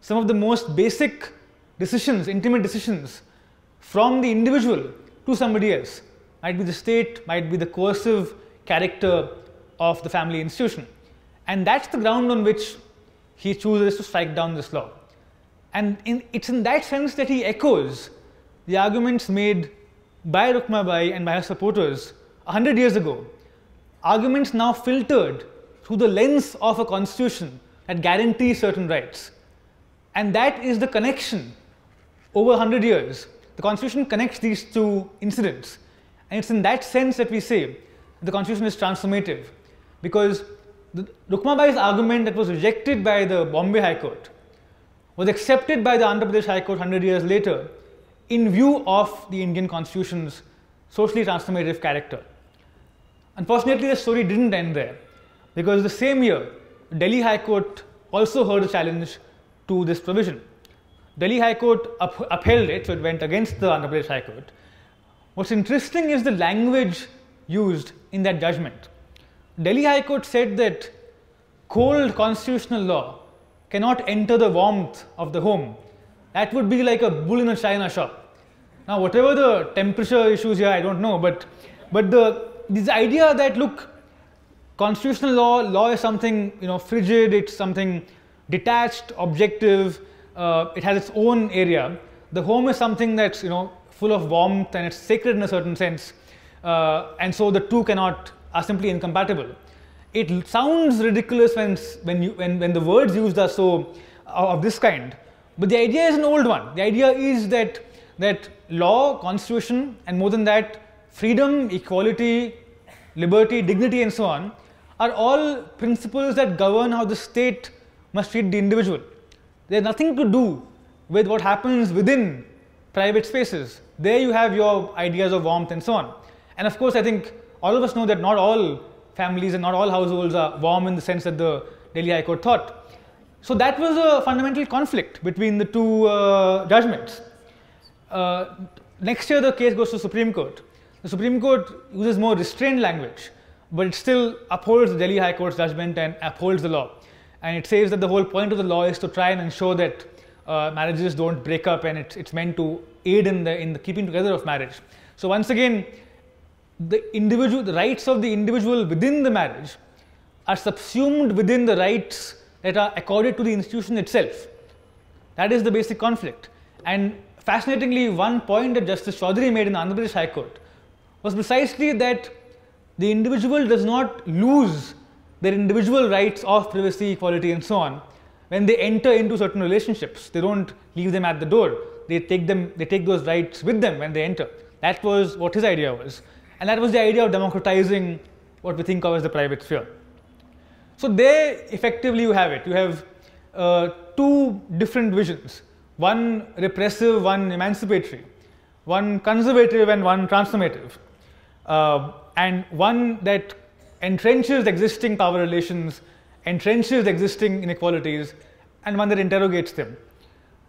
some of the most basic decisions, intimate decisions, from the individual to somebody else. Might be the state, might be the coercive character of the family institution. And that's the ground on which he chooses to strike down this law. And it's in that sense that he echoes the arguments made by Rukhmabai and by her supporters 100 years ago. Arguments now filtered through the lens of a constitution that guarantees certain rights. And that is the connection over 100 years. The constitution connects these two incidents. And it's in that sense that we say the constitution is transformative, because Rukhmabai's argument that was rejected by the Bombay High Court was accepted by the Andhra Pradesh High Court 100 years later in view of the Indian constitution's socially transformative character. Unfortunately, the story didn't end there, because the same year, the Delhi High Court also heard a challenge to this provision. Delhi High Court upheld it, so it went against the Andhra Pradesh High Court. What's interesting is the language used in that judgment. Delhi High Court said that cold constitutional law cannot enter the warmth of the home. That would be like a bull in a china shop. Now, whatever the temperature issues here, I don't know, but this idea that, look, constitutional law is something, you know, frigid, it's something detached, objective, it has its own area. The home is something that's, you know, full of warmth, and it's sacred in a certain sense, and so the two are simply incompatible. It sounds ridiculous when the words used are so of this kind, but the idea is an old one. The idea is that law, constitution, and more than that, freedom, equality, liberty, dignity, and so on, are all principles that govern how the state must treat the individual. They have nothing to do with what happens within private spaces. There you have your ideas of warmth and so on. And of course, I think all of us know that not all families and not all households are warm in the sense that the Delhi High Court thought. So that was a fundamental conflict between the two judgments. Next year, the case goes to the Supreme Court. The Supreme Court uses more restrained language, but it still upholds the Delhi High Court's judgment and upholds the law. And it says that the whole point of the law is to try and ensure that marriages don't break up, and it's meant to aid in the keeping together of marriage. So once again, the rights of the individual within the marriage are subsumed within the rights that are accorded to the institution itself. That is the basic conflict. And fascinatingly, one point that Justice Choudhary made in the Andhra Pradesh High Court was precisely that the individual does not lose their individual rights of privacy, equality, and so on when they enter into certain relationships. They don't leave them at the door. They take those rights with them when they enter. That was what his idea was, and that was the idea of democratizing what we think of as the private sphere. So there effectively you have it, you have two different visions, one repressive, one emancipatory, one conservative and one transformative, and one that entrenches existing power relations, entrenches existing inequalities, and one that interrogates them.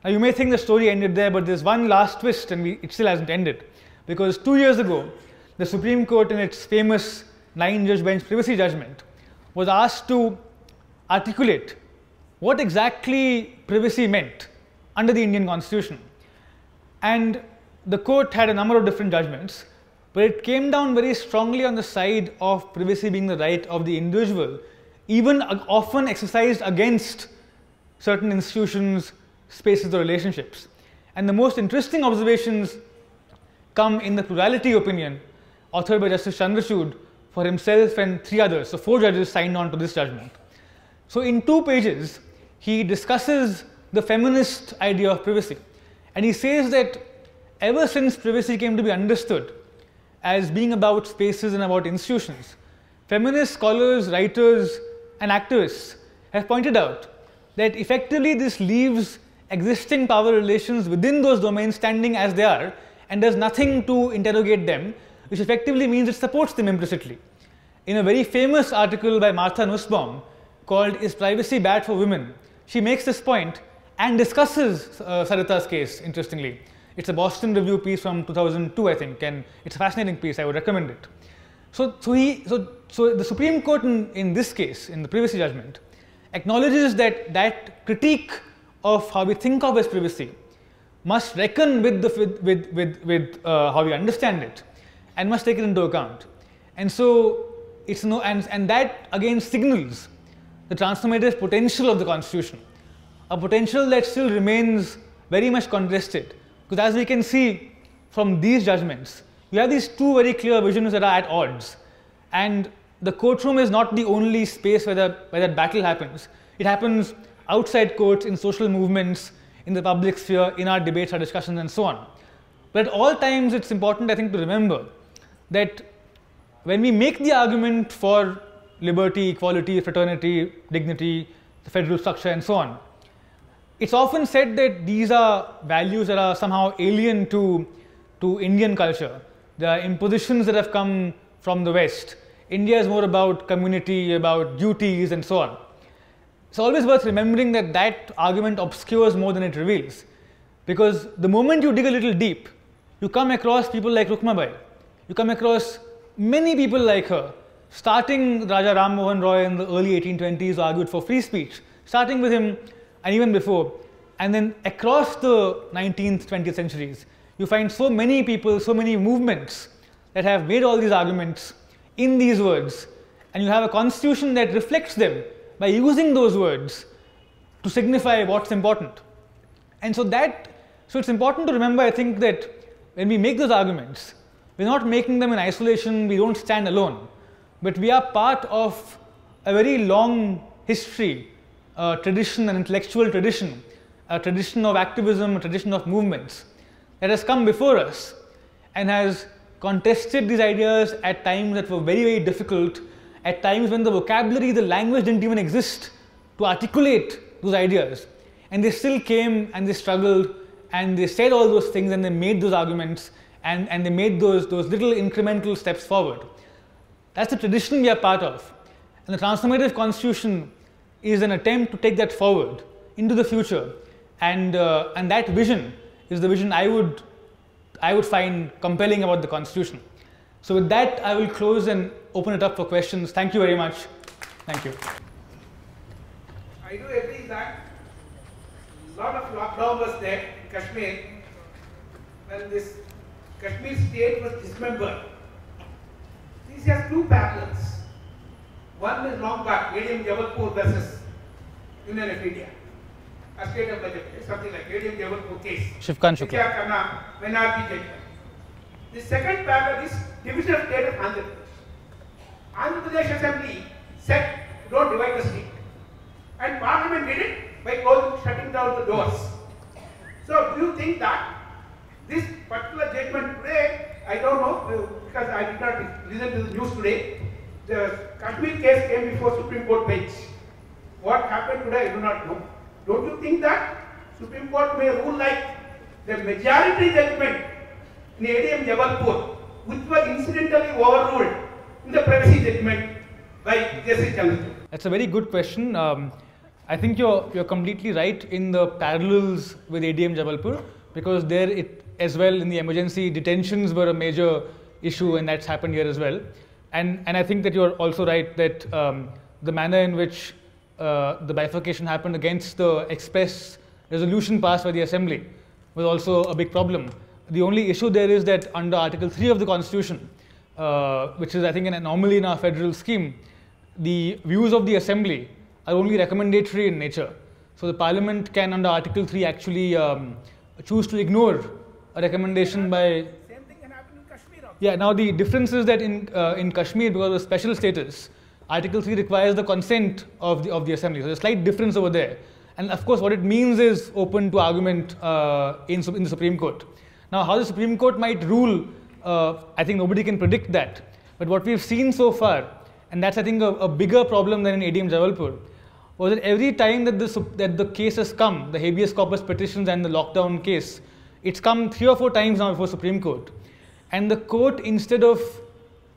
Now you may think the story ended there, but there's one last twist, and it still hasn't ended, because 2 years ago the Supreme Court in its famous 9-judge bench privacy judgment was asked to articulate what exactly privacy meant under the Indian Constitution, and the court had a number of different judgments, but it came down very strongly on the side of privacy being the right of the individual, even often exercised against certain institutions, spaces or relationships. And the most interesting observations come in the plurality opinion authored by Justice Chandrachud for himself and 3 others, so 4 judges signed on to this judgment. So in 2 pages he discusses the feminist idea of privacy, and he says that ever since privacy came to be understood as being about spaces and about institutions, feminist scholars, writers and activists have pointed out that effectively this leaves existing power relations within those domains standing as they are and does nothing to interrogate them, which effectively means it supports them implicitly. In a very famous article by Martha Nussbaum called "Is Privacy Bad for Women?", she makes this point and discusses Sarita's case, interestingly. It's a Boston Review piece from 2002, I think, and it's a fascinating piece. I would recommend it. So the Supreme Court in this case, in the privacy judgment, acknowledges that that critique of how we think of as privacy must reckon with how we understand it, and must take it into account. And so it's and that again signals the transformative potential of the Constitution, a potential that still remains very much contested, because as we can see from these judgments, we have these 2 very clear visions that are at odds, and the courtroom is not the only space where that battle happens. It happens outside courts, in social movements, in the public sphere, in our debates, our discussions and so on. But at all times it's important, I think, to remember that when we make the argument for liberty, equality, fraternity, dignity, the federal structure and so on, it's often said that these are values that are somehow alien to Indian culture. They are impositions that have come from the West. India is more about community, about duties and so on. It's always worth remembering that that argument obscures more than it reveals, because the moment you dig a little deep, you come across people like Rukhmabai, you come across many people like her, starting Raja Ram Mohan Roy in the early 1820s, who argued for free speech, starting with him and even before, and then across the 19th, 20th centuries, you find so many people, so many movements that have made all these arguments in these words, and you have a constitution that reflects them by using those words to signify what's important. And so it's important to remember, I think, that when we make those arguments, we're not making them in isolation, we don't stand alone, but we are part of a very long history, tradition, an intellectual tradition, a tradition of activism, a tradition of movements that has come before us and has contested these ideas at times that were very, very difficult, at times when the vocabulary, the language didn't even exist to articulate those ideas. And they still came and they struggled and they said all those things and they made those arguments and they made those little incremental steps forward. That's the tradition we are part of. And the transformative constitution is an attempt to take that forward into the future. And that vision is the vision I would find compelling about the Constitution. So with that, I will close and open it up for questions. Thank you very much. Thank you. I do agree that a lot of lockdown was there in Kashmir when this Kashmir state was dismembered. This has 2 parallels. One is long back, ADM Jabalpur versus Union of India. A state of budget, something like ADM Jabalpur case. Shivkan Shukla. K.G. Kannabiran, Minority Judgment. The second parallel is division of state of Andhra Pradesh. Andhra Pradesh Assembly said, don't divide the state. And Parliament did it by shutting down the doors. So do you think that this particular judgment today I don't know, because I did not listen to the news today. The Kashmir case came before Supreme Court bench. What happened today, I do not know. Don't you think that Supreme Court may rule like the majority judgment in ADM Jabalpur, which was incidentally overruled in the privacy judgment by Justice Chandrachud? That's a very good question. I think you're completely right in the parallels with ADM Jabalpur, because there it as well in the emergency detentions were a major issue, and that's happened here as well. And I think that you're also right that the manner in which the bifurcation happened against the express resolution passed by the Assembly was also a big problem. The only issue there is that under Article 3 of the Constitution, which is I think an anomaly in our federal scheme, the views of the Assembly are only recommendatory in nature. So the Parliament can under Article 3 actually choose to ignore a recommendation by... Same thing can happen in Kashmir also. Yeah, now the difference is that in Kashmir, because of special status, Article 3 requires the consent of the Assembly. So there's a slight difference over there. And of course what it means is open to argument in the Supreme Court. Now, how the Supreme Court might rule, I think nobody can predict that. But what we've seen so far, and that's I think a bigger problem than in ADM Jabalpur, was that every time that the case has come, the habeas corpus petitions and the lockdown case, it's come 3 or 4 times now before Supreme Court. And the court, instead of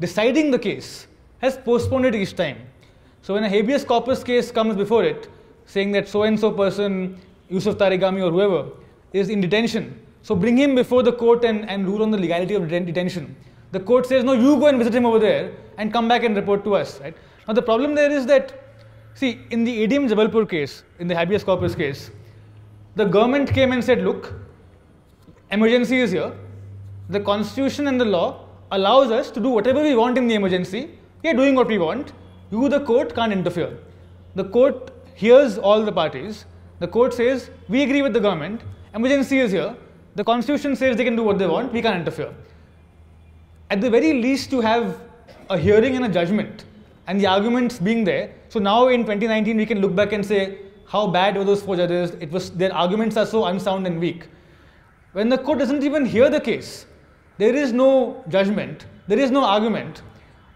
deciding the case, has postponed it each time. So when a habeas corpus case comes before it, saying that so-and-so person, Yusuf Tarigami or whoever, is in detention, so bring him before the court and rule on the legality of detention. The court says, no, you go and visit him over there and come back and report to us. Right? Now the problem there is that, see, in the ADM Jabalpur case, in the habeas corpus case, the government came and said, look, emergency is here. The constitution and the law allows us to do whatever we want in the emergency. We are doing what we want. You, the court, can't interfere. The court hears all the parties. The court says, we agree with the government. Emergency is here. The constitution says they can do what they want. We can't interfere. At the very least, you have a hearing and a judgment and the arguments being there. So now in 2019, we can look back and say, how bad were those 4 judges? It was, their arguments are so unsound and weak. When the court doesn't even hear the case, there is no judgment, there is no argument.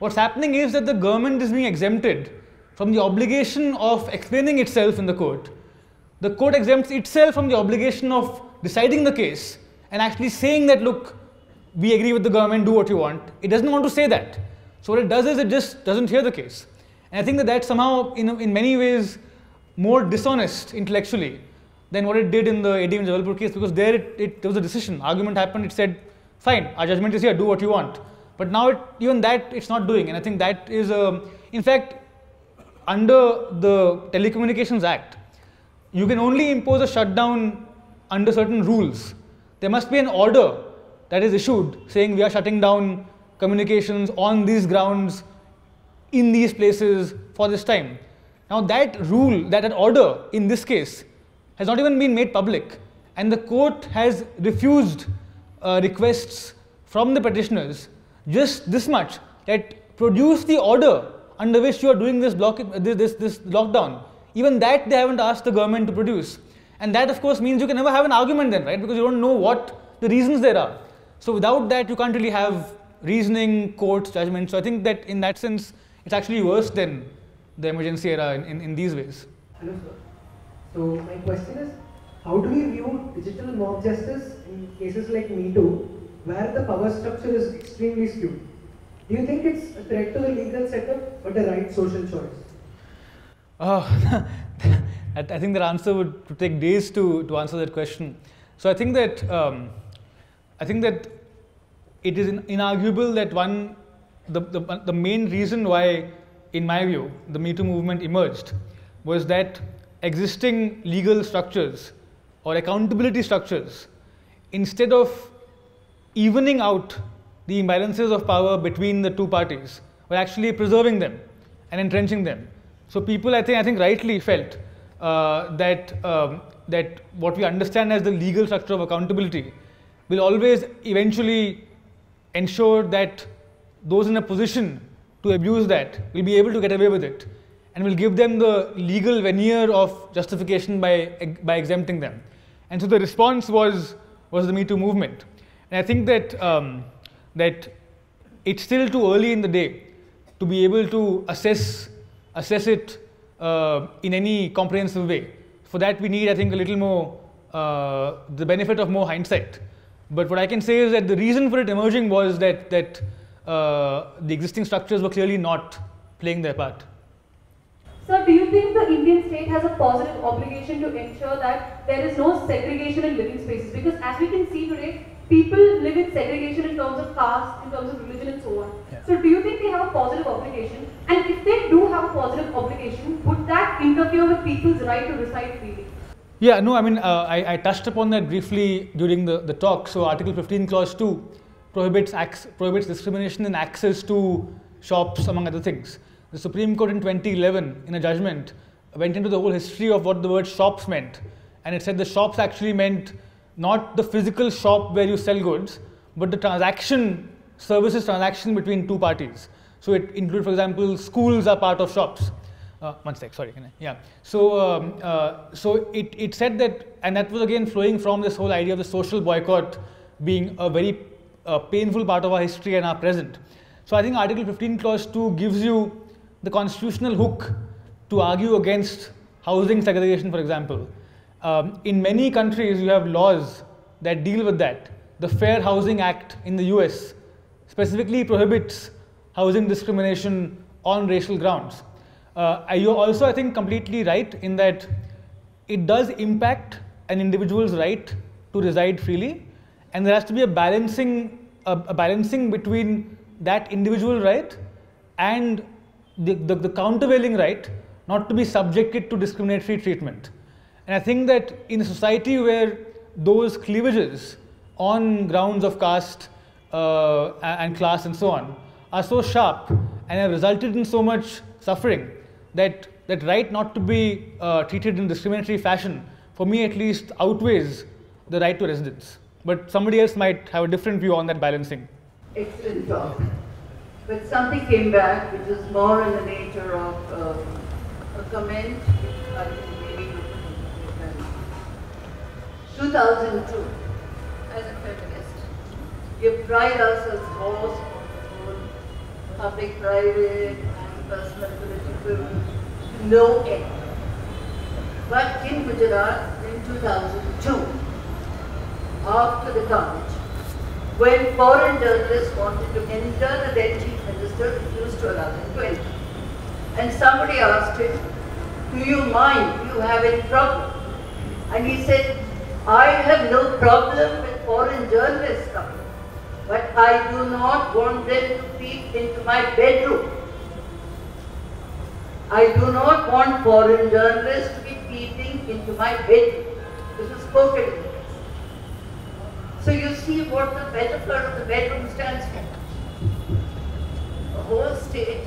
What's happening is that the government is being exempted from the obligation of explaining itself in the court. The court exempts itself from the obligation of deciding the case and actually saying that, look, we agree with the government, do what you want. It doesn't want to say that. So what it does is it just doesn't hear the case. And I think that that's somehow in many ways more dishonest intellectually than what it did in the ADM Jabalpur case, because there there was a decision, argument happened, it said, fine, our judgment is here, do what you want. But now even that it's not doing, and I think that is, in fact, under the Telecommunications Act, you can only impose a shutdown under certain rules. There must be an order that is issued saying we are shutting down communications on these grounds, in these places, for this time. Now that rule, that order in this case, has not even been made public, and the court has refused requests from the petitioners just this much, that produce the order under which you are doing this lockdown. Even that they haven't asked the government to produce, and that of course means you can never have an argument then, right? Because you don't know what the reasons there are. So without that you can't really have reasoning, courts, judgments. So I think that in that sense it's actually worse than the emergency era in these ways. Hello, sir. So my question is, how do we view digital mob justice in cases like Me Too, where the power structure is extremely skewed? Do you think it's a threat to the legal setup, but a right social choice? Oh, I think that answer would take days to answer that question. So I think that it is inarguable that the main reason why, in my view, the Me Too movement emerged was that existing legal structures or accountability structures, instead of evening out the imbalances of power between the two parties, were actually preserving them and entrenching them. So people, I think rightly felt that what we understand as the legal structure of accountability will always eventually ensure that those in a position to abuse that will be able to get away with it, and will give them the legal veneer of justification by exempting them. And so the response was the Me Too movement. And I think that that it's still too early in the day to be able to assess it in any comprehensive way. For that we need, I think, a little more the benefit of more hindsight. But what I can say is that the reason for it emerging was that the existing structures were clearly not playing their part. Sir, do you think the Indian state has a positive obligation to ensure that there is no segregation in living spaces? Because as we can see today, people live in segregation in terms of caste, in terms of religion and so on. Yeah. So do you think they have a positive obligation? And if they do have a positive obligation, would that interfere with people's right to reside freely? Yeah, no, I mean, I touched upon that briefly during the talk. So Article 15 Clause 2 prohibits discrimination in access to shops, among other things. The Supreme Court in 2011, in a judgment, went into the whole history of what the word shops meant, and it said the shops actually meant not the physical shop where you sell goods, but the services transaction between two parties. So it included, for example, schools are part of shops. So it said that, and that was again flowing from this whole idea of the social boycott being a very painful part of our history and our present. So I think Article 15 Clause 2 gives you the constitutional hook to argue against housing segregation, for example. In many countries you have laws that deal with that. The Fair Housing Act in the US specifically prohibits housing discrimination on racial grounds. You're also, I think, completely right in that it does impact an individual's right to reside freely, and there has to be a balancing between that individual right and the countervailing right not to be subjected to discriminatory treatment. And I think that in a society where those cleavages on grounds of caste and class and so on are so sharp and have resulted in so much suffering, that right not to be treated in discriminatory fashion, for me at least, outweighs the right to residence. But somebody else might have a different view on that balancing. Excellent talk. But something came back which is more in the nature of a comment. I think maybe 2002, as a feminist, we pride ourselves most on the whole public-private and personal-political to no end. But in Gujarat in 2002, after the count, when foreign journalists wanted to enter, the then chief minister refused to allow them to enter. And somebody asked him, "Do you mind? Do you have any problem?" And he said, "I have no problem with foreign journalists coming, but I do not want them to peep into my bedroom. I do not want foreign journalists to be peeping into my bedroom." This was spoken. So you see what the metaphor of the bedroom stands for. The whole state,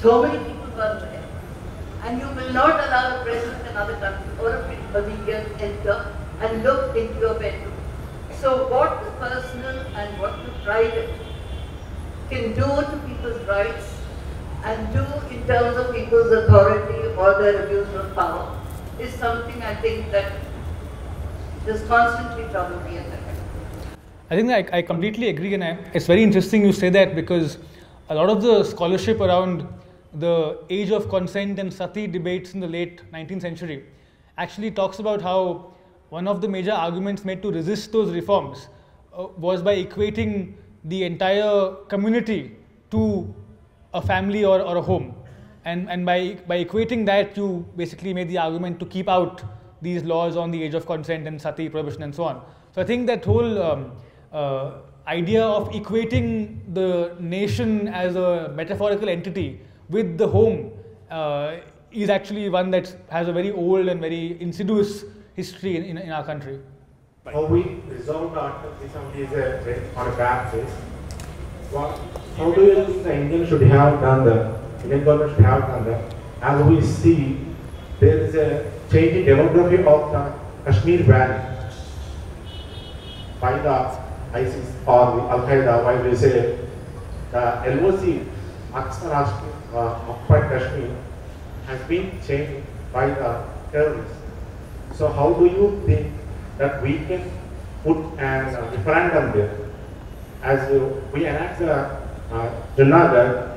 so many people were there, and you will not allow a president of another country or a media to enter and look into your bedroom. So what the personal and what the private can do to people's rights and do in terms of people's authority or their abuse of power is something I think that just constantly trouble me at that time. I think I completely agree, and it's very interesting you say that, because a lot of the scholarship around the age of consent and sati debates in the late 19th century actually talks about how one of the major arguments made to resist those reforms was by equating the entire community to a family or a home, and by equating that you basically made the argument to keep out these laws on the age of consent and sati prohibition and so on. So I think that whole idea of equating the nation as a metaphorical entity with the home is actually one that has a very old and very insidious history in our country. How we resolved Article 370 is on a bad case. How do you think the Indian government should have done that? As we see, there is a changing demography of the Kashmir Valley by the ISIS or the Al-Qaeda, why we say the LOC, Occupied Kashmir, has been changed by the terrorists. So how do you think that we can put a referendum there as we annex Junagadh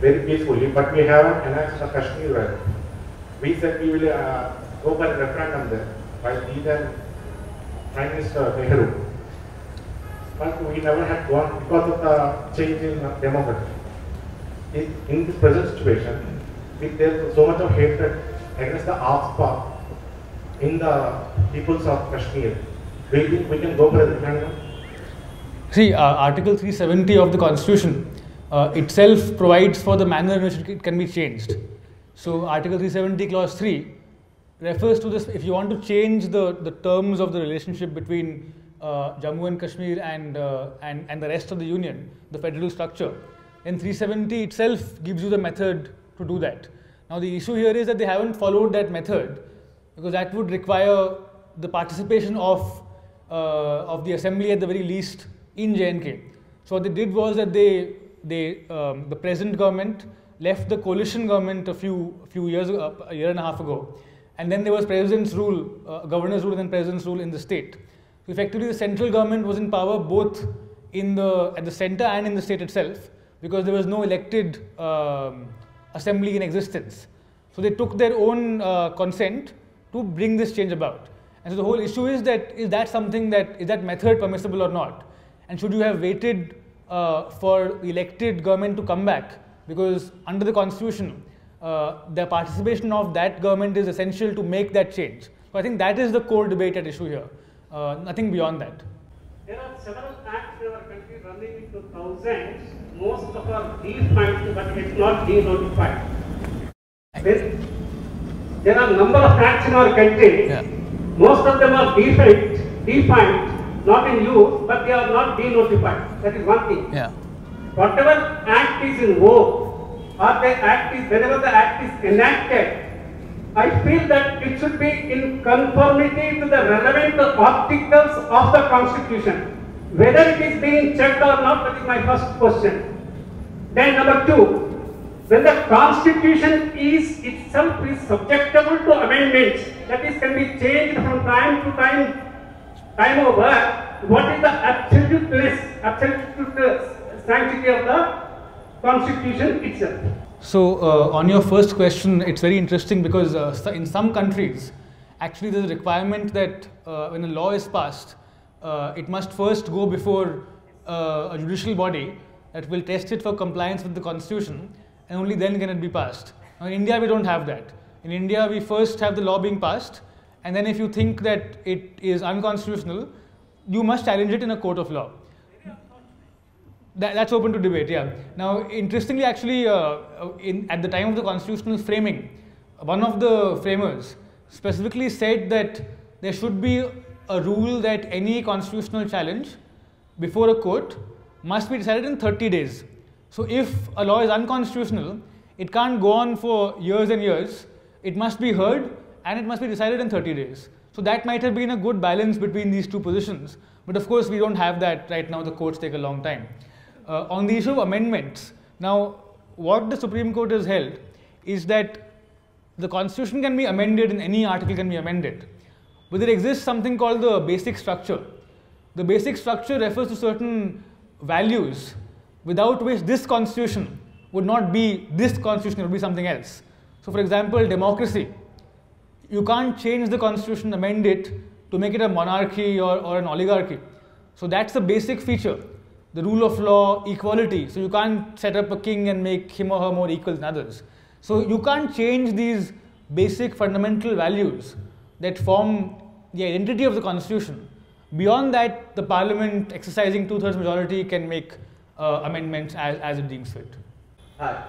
very peacefully, but we haven't annexed Kashmir well. We said we will go by referendum there by the Prime Minister Nehru, but we never had gone because of the change in demography. In this present situation, there is so much of hatred against the ASPA in the peoples of Kashmir. Do you think we can go for a referendum? See, Article 370 of the Constitution itself provides for the manner in which it can be changed. So, Article 370 Clause 3 refers to this. If you want to change the terms of the relationship between Jammu and Kashmir and the rest of the Union, the federal structure, then 370 itself gives you the method to do that. Now, the issue here is that they haven't followed that method, because that would require the participation of the assembly at the very least in J&K. So what they did was that the present government left the coalition government a year and a half ago, and then there was president's rule, governor's rule, and then president's rule in the state. So effectively, the central government was in power both in at the centre and in the state itself, because there was no elected assembly in existence. So they took their own consent to bring this change about. And so the whole issue is that is that method permissible or not? And should you have waited for the elected government to come back? Because under the Constitution, the participation of that government is essential to make that change. So I think that is the core debate at issue here. Nothing beyond that. There are several acts in our country running into thousands. Most of our defined, but it's not denotified. There are a number of acts in our country. Yeah. Most of them are defined, not in use, but they are not denotified. That is one thing. Yeah. Whatever act is in vogue, whenever the act is enacted, I feel that it should be in conformity to the relevant articles of the Constitution. Whether it is being checked or not, that is my first question. Then number two, when the Constitution is itself is subjectable to amendments, that is can be changed from time to time over, what is the absolute sanctity of the Constitution itself? So on your first question, it's very interesting because in some countries, actually there's a requirement that when a law is passed, it must first go before a judicial body that will test it for compliance with the Constitution, and only then can it be passed. Now, in India, we don't have that. In India, we first have the law being passed, and then if you think that it is unconstitutional, you must challenge it in a court of law. That's open to debate, yeah. Now, interestingly, actually, at the time of the constitutional framing, one of the framers specifically said that there should be a rule that any constitutional challenge before a court must be decided in 30 days. So if a law is unconstitutional, it can't go on for years and years. It must be heard and it must be decided in 30 days. So that might have been a good balance between these two positions. But of course, we don't have that right now. The courts take a long time. On the issue of amendments, now what the Supreme Court has held is that the Constitution can be amended and any article can be amended, but there exists something called the basic structure. The basic structure refers to certain values without which this Constitution would not be this Constitution, it would be something else. So for example, democracy, you can't change the Constitution, amend it to make it a monarchy or an oligarchy. So that's the basic feature. The rule of law, equality, so you can't set up a king and make him or her more equal than others. So you can't change these basic fundamental values that form the identity of the Constitution. Beyond that, the Parliament exercising two-thirds majority can make amendments as it deems fit. Hi,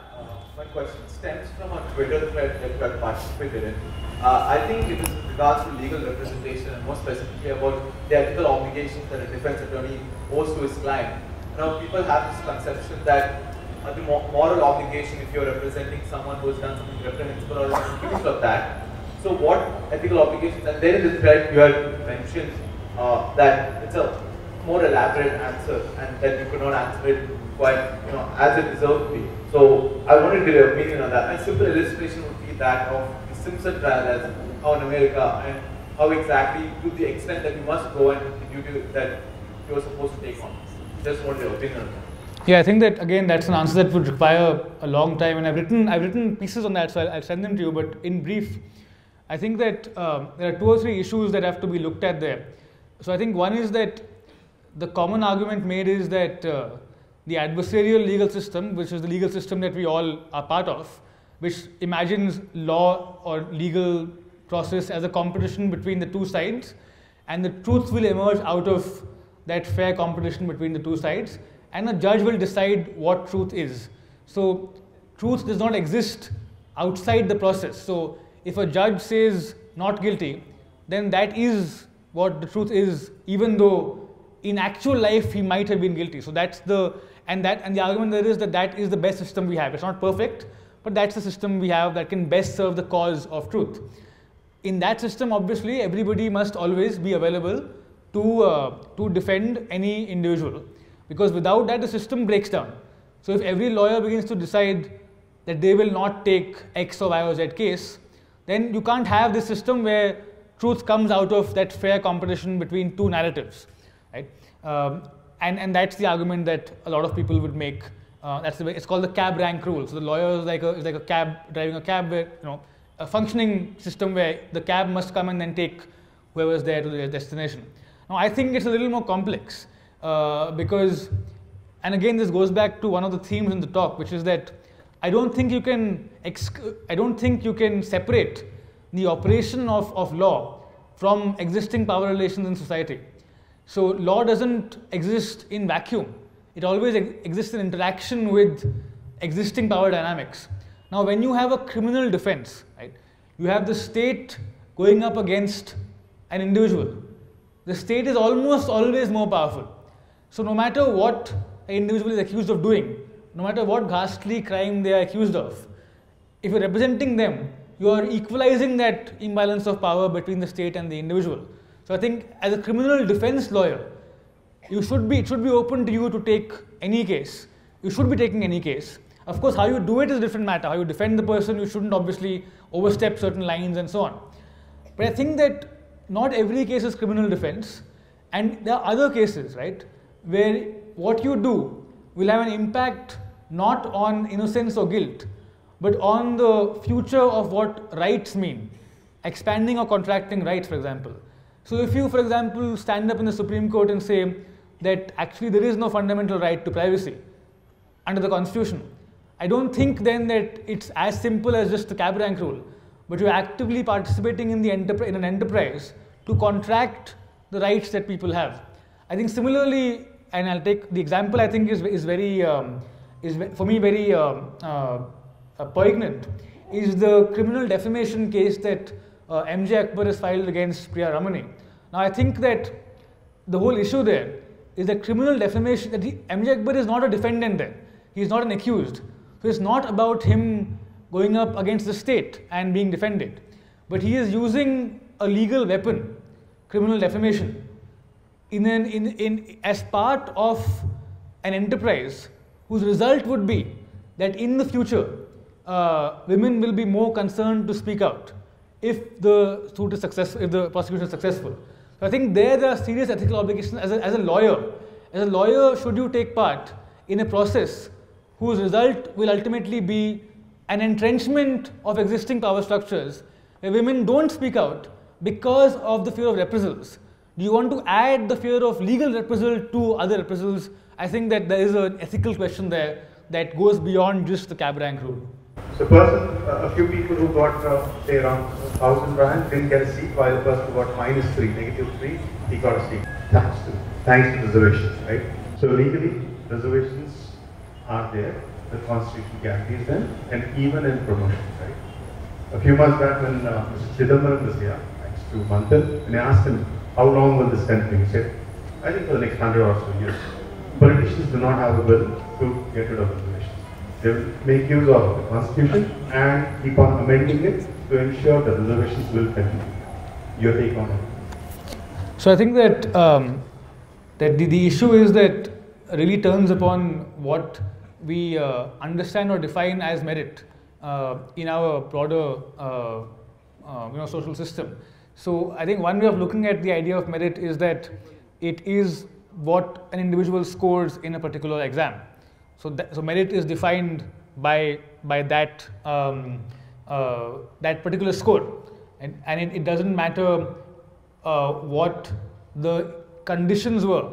my question stems from a Twitter thread that we have participated in. I think it is with regards to legal representation and more specifically about the ethical obligations that a defense attorney owes to his client. Now, people have this conception that the moral obligation, if you're representing someone who has done something reprehensible or accused of that. So, what ethical obligations? And there is a thread you had mentioned that it's a more elaborate answer, and that you could not answer it quite, you know, as it deserved to be. So, I wanted to get your opinion on that. A simple illustration would be that of the Simpson trial, as how in America and how exactly to the extent that you must go and the duty that you are supposed to take on. Just what your opinion on that? Yeah, I think that again that's an answer that would require a long time, and I've written pieces on that, so I'll send them to you. But in brief, I think that there are two or three issues that have to be looked at there. So I think one is that the common argument made is that the adversarial legal system, which is the legal system that we all are part of, which imagines law or legal process as a competition between the two sides, and the truth will emerge out of that fair competition between the two sides, and a judge will decide what truth is. So truth does not exist outside the process. So if a judge says not guilty, then that is what the truth is, even though in actual life he might have been guilty. So that's the argument there is that is the best system we have. It's not perfect, but that's the system we have that can best serve the cause of truth. In that system, obviously, everybody must always be available to defend any individual, because without that the system breaks down. So if every lawyer begins to decide that they will not take X or Y or Z case, then you can't have this system where truth comes out of that fair competition between two narratives, right? And that's the argument that a lot of people would make. It's called the cab rank rule. So the lawyer is like a cab, driving a cab, where, you know, a functioning system where the cab must come and then take whoever's there to their destination. Now I think it's a little more complex because, and again this goes back to one of the themes in the talk, which is that I don't think you can separate the operation of law from existing power relations in society. So law doesn't exist in vacuum. It always exists in interaction with existing power dynamics. Now when you have a criminal defense, right, you have the state going up against an individual. The state is almost always more powerful. So no matter what an individual is accused of doing, no matter what ghastly crime they are accused of, if you are representing them, you are equalizing that imbalance of power between the state and the individual. So I think as a criminal defense lawyer, it should be open to you to take any case. You should be taking any case. Of course, how you do it is a different matter. How you defend the person, you shouldn't obviously overstep certain lines and so on. But I think that not every case is criminal defense, and there are other cases, right, where what you do will have an impact not on innocence or guilt, but on the future of what rights mean, expanding or contracting rights, for example. So if you, for example, stand up in the Supreme Court and say that actually there is no fundamental right to privacy under the Constitution, I don't think then that it's as simple as just the cab rank rule, but you're actively participating in an enterprise to contract the rights that people have. I think similarly, and I'll take the example I think is very, for me, very poignant, is the criminal defamation case that M J Akbar has filed against Priya Ramani. Now I think that the whole issue there is that criminal defamation, that M J Akbar is not a defendant there, he is not an accused. So it's not about him going up against the state and being defended, but he is using a legal weapon, criminal defamation, as part of an enterprise whose result would be that in the future women will be more concerned to speak out if the suit is successful, if the prosecution is successful. So I think there are serious ethical obligations as a lawyer. As a lawyer, should you take part in a process whose result will ultimately be an entrenchment of existing power structures where women don't speak out because of the fear of reprisals? Do you want to add the fear of legal reprisal to other reprisals? I think that there is an ethical question there that goes beyond just the cab rank rule. So a few people who got say around 1,000 rank didn't get a seat, while the person who got -3, -3, he got a seat. Thanks to reservations, right? So legally, reservations are there. The Constitution guarantees them, and even in promotion, right? A few months back when Mr. Chidambaram was here, thanks to Manthan, and I asked him, how long will this continue? He said, I think for the next 100 or so years. Politicians do not have the will to get rid of regulations. They will make use of the Constitution and keep on amending it to ensure that reservations will continue. Your take on it? So I think that the issue is that really turns upon what we understand or define as merit in our broader social system. So I think one way of looking at the idea of merit is that it is what an individual scores in a particular exam. So merit is defined by that that particular score, and it doesn't matter what the conditions were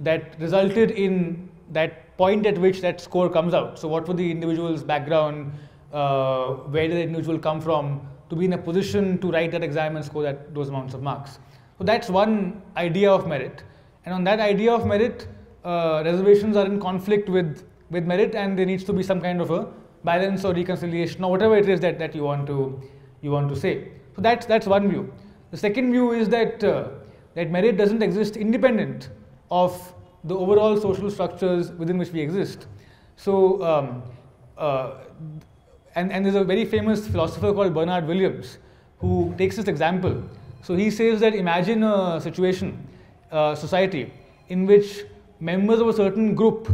that resulted in that point at which that score comes out. So what were the individual's background, where did the individual come from to be in a position to write that exam and score that those amounts of marks. So that's one idea of merit, and on that idea of merit, reservations are in conflict with merit, and there needs to be some kind of a balance or reconciliation or whatever it is that you want to say. So that's one view. The second view is that merit doesn't exist independent of the overall social structures within which we exist. So and there's a very famous philosopher called Bernard Williams who takes this example. So he says that imagine a situation, society in which members of a certain group,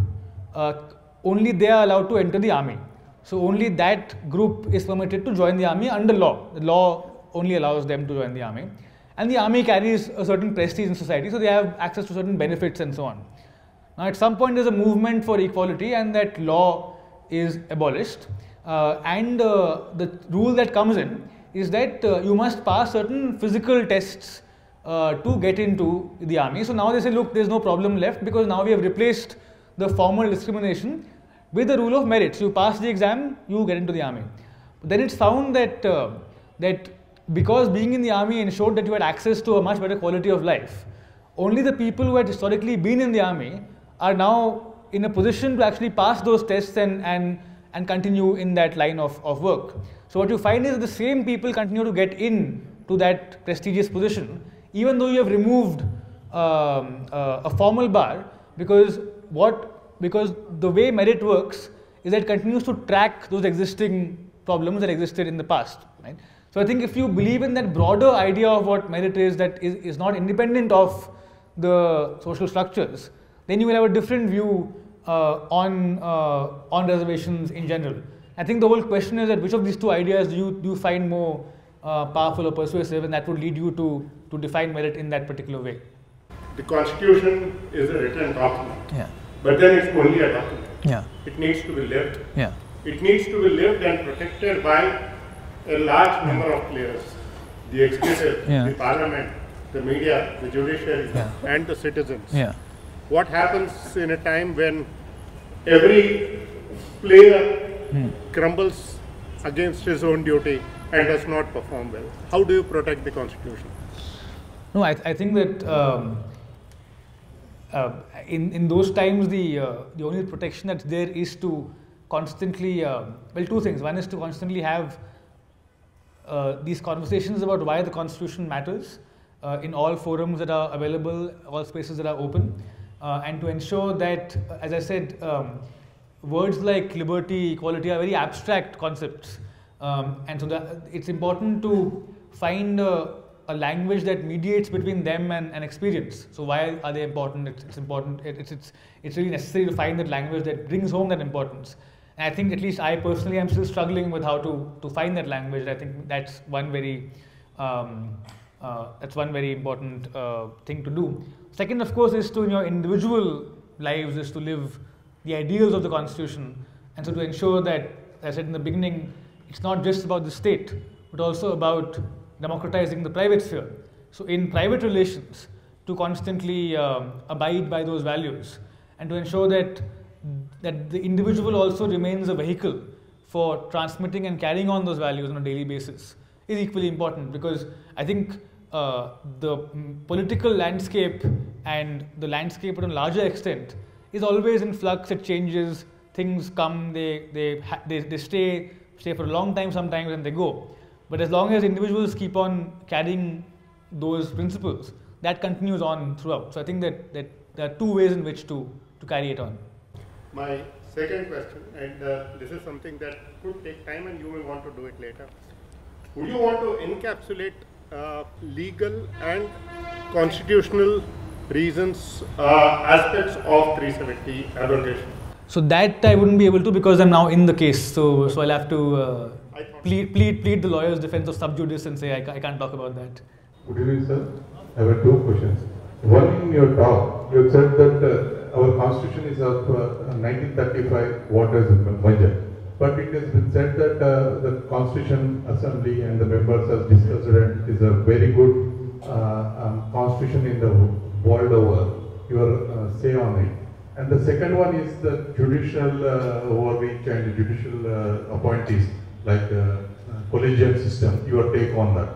only they are allowed to enter the army. So only that group is permitted to join the army under law. The law only allows them to join the army, and the army carries a certain prestige in society, so they have access to certain benefits and so on. Now at some point there's a movement for equality, and that law is abolished, and the rule that comes in is that you must pass certain physical tests to get into the army. So now they say, look, there's no problem left, because now we have replaced the formal discrimination with the rule of merit. So you pass the exam, you get into the army. But then it's found that because being in the army ensured that you had access to a much better quality of life, only the people who had historically been in the army are now in a position to actually pass those tests and continue in that line of work. So what you find is the same people continue to get in to that prestigious position, even though you have removed a formal bar, because the way merit works is that it continues to track those existing problems that existed in the past, right? So I think if you believe in that broader idea of what merit is, that is not independent of the social structures, then you will have a different view on reservations in general. I think the whole question is that which of these two ideas do you find more powerful or persuasive, and that would lead you to define merit in that particular way. The Constitution is a written document. Yeah. But then it's only a document. Yeah. It needs to be lived. Yeah. It needs to be lived and protected by a large number of players: the executive, yeah, the parliament, the media, the judiciary, yeah, and the citizens. Yeah. What happens in a time when every player crumbles against his own duty and does not perform well? How do you protect the Constitution? No, I think that in those times the only protection that's there is to constantly, well, two things. One is to constantly have these conversations about why the Constitution matters in all forums that are available, all spaces that are open, and to ensure that, as I said, words like liberty, equality are very abstract concepts, and so it's important to find a language that mediates between them and experience. So why are they important? It's really necessary to find that language that brings home that importance. And I think at least I personally am still struggling with how to find that language. I think that's one very important thing to do. Second, of course, is to, in your individual lives, is to live the ideals of the Constitution, and so to ensure that, as I said in the beginning, it's not just about the state, but also about democratizing the private sphere. So in private relations, to constantly abide by those values, and to ensure that the individual also remains a vehicle for transmitting and carrying on those values on a daily basis, is equally important, because I think the political landscape and the landscape to a larger extent is always in flux. It changes. Things come. They stay for a long time sometimes, and they go. But as long as individuals keep on carrying those principles, that continues on throughout. So I think that there are two ways in which to carry it on. My second question, and this is something that could take time, and you may want to do it later. Would you want to encapsulate legal and constitutional reasons, aspects of 370 abolition? So that I wouldn't be able to, because I'm now in the case. So I'll have to plead the lawyer's defense of sub judice and say I can't talk about that. Good evening, sir. I have two questions. One, in your talk, You have said that our constitution is of 1935 waters of Punjab, but it has been said that the constitution assembly and the members have discussed and it is a very good constitution in the world over. Your say on it. And the second one is the judicial overreach and judicial appointees, like collegium system. Your take on that?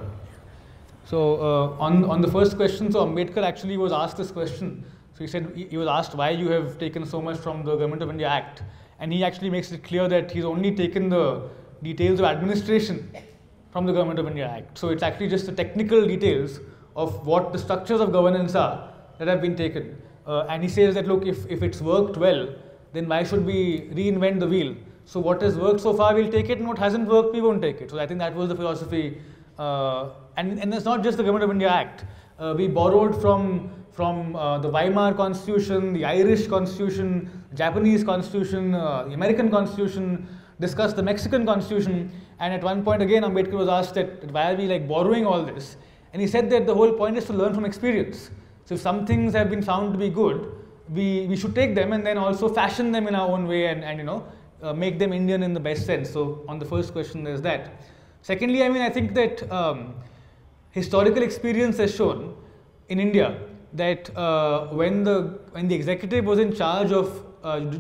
So on the first question, so Ambedkar actually was asked this question. So he said he was asked why you have taken so much from the Government of India Act, and he actually makes it clear that he's only taken the details of administration from the Government of India Act. So it's actually just the technical details of what the structures of governance are that have been taken, and he says that look, if it's worked well, then why should we reinvent the wheel? So what has worked so far, we'll take it, and what hasn't worked, we won't take it. So I think that was the philosophy, and it's not just the Government of India Act. We borrowed from the Weimar Constitution, the Irish Constitution, Japanese Constitution, the American Constitution. Discussed the Mexican Constitution, and at one point again, Ambedkar was asked that why are we like borrowing all this, and he said that the whole point is to learn from experience. So if some things have been found to be good, we should take them and then also fashion them in our own way and you know make them Indian in the best sense. So on the first question, there's that. Secondly, I mean I think that historical experience has shown in India that when the executive was in charge of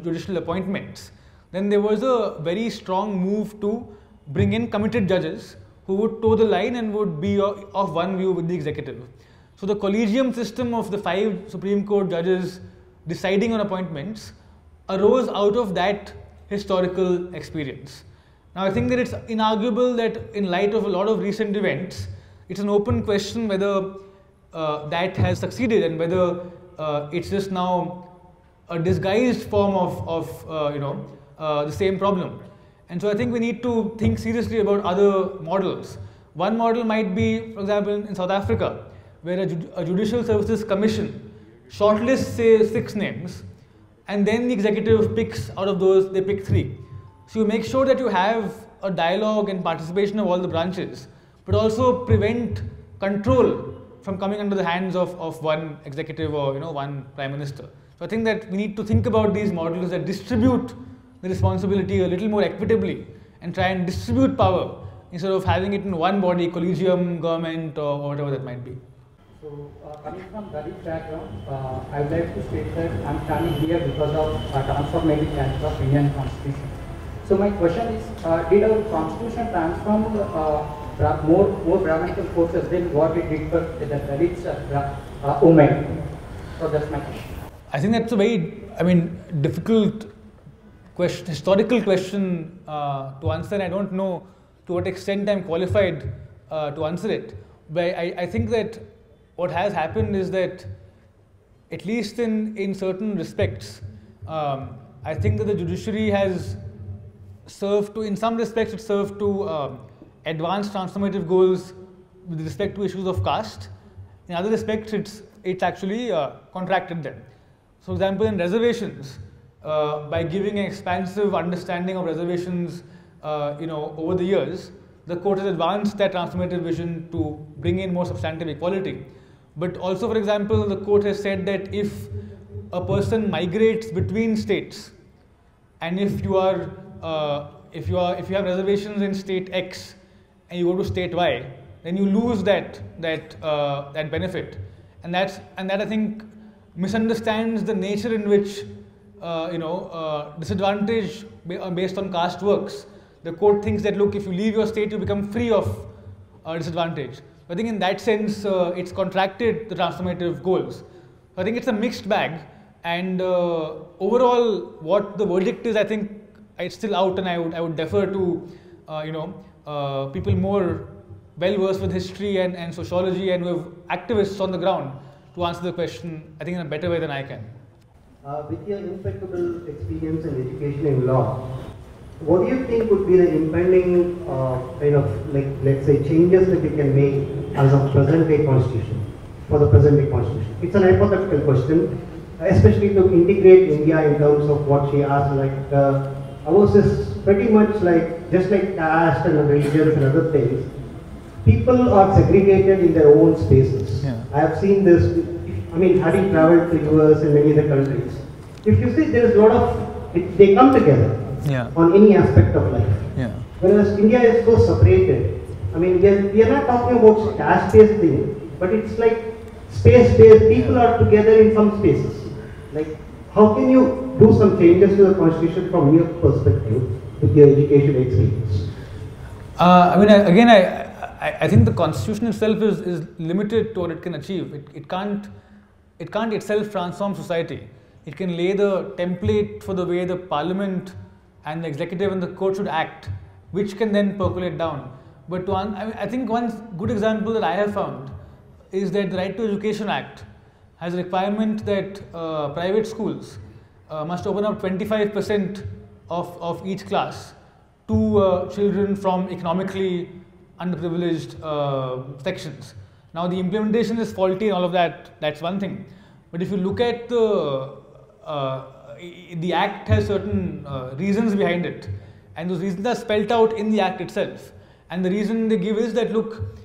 judicial appointments, then there was a very strong move to bring in committed judges who would toe the line and would be of one view with the executive. So the collegium system of the 5 Supreme Court judges deciding on appointments arose out of that historical experience. Now I think that it's inarguable that in light of a lot of recent events, it's an open question whether that has succeeded and whether it's just now a disguised form of the same problem. And so I think we need to think seriously about other models. One model might be, for example, in South Africa, where a Judicial Services Commission shortlists say 6 names, and then the executive picks out of those, they pick 3. So you make sure that you have a dialogue and participation of all the branches, but also prevent control from coming under the hands of one executive or one prime minister. So I think that we need to think about these models that distribute the responsibility a little more equitably and try and distribute power instead of having it in one body, collegium, government, or whatever that might be. So, coming from Dalit background, I would like to state that I am standing here because of transformative nature of Indian Constitution. So, my question is, did our Constitution transform more Brahmanical forces than what it did for the Dalits women? So, that's my question. I think that's a very, difficult question, historical question to answer. I don't know to what extent I am qualified to answer it, but I think that what has happened is that, at least in certain respects, I think that the judiciary has served to, in some respects, it served to advance transformative goals with respect to issues of caste. In other respects, it's actually contracted them. So, for example, in reservations, by giving an expansive understanding of reservations, over the years, the court has advanced that transformative vision to bring in more substantive equality. But also, for example, the court has said that if a person migrates between states, and if you have reservations in state X and you go to state Y, then you lose that benefit, and that I think misunderstands the nature in which disadvantage based on caste works. The court thinks that look, if you leave your state, you become free of disadvantage. I think in that sense, it's contracted the transformative goals. I think it's a mixed bag, and overall, what the verdict is, I think it's still out, and I would defer to people more well versed with history and sociology and who have activists on the ground to answer the question. I think in a better way than I can. With your impeccable experience and education in law, what do you think would be the impending let's say changes that we can make as of present day constitution, for the present day constitution? It's an hypothetical question, especially to integrate India in terms of what she asked, like ours is pretty much like, just like caste and religions and other things, people are segregated in their own spaces. Yeah. I have seen this. I mean, having traveled to US and many other countries, if you see, there is a lot of they come together on any aspect of life. Whereas India is so separated. I mean, we are not talking about caste-based thing, but it's like space-based. People are together in some spaces. Like, how can you do some changes to the constitution from your perspective with your educational experience? I mean, again, I think the constitution itself is limited to what it can achieve. It can't itself transform society. It can lay the template for the way the parliament and the executive and the court should act, which can then percolate down. But I think one good example that I have found is that the Right to Education Act has a requirement that private schools must open up 25% of each class to children from economically underprivileged sections. Now, the implementation is faulty and all of that, that's one thing. But if you look at the act has certain reasons behind it, and those reasons are spelt out in the act itself. And the reason they give is that, look,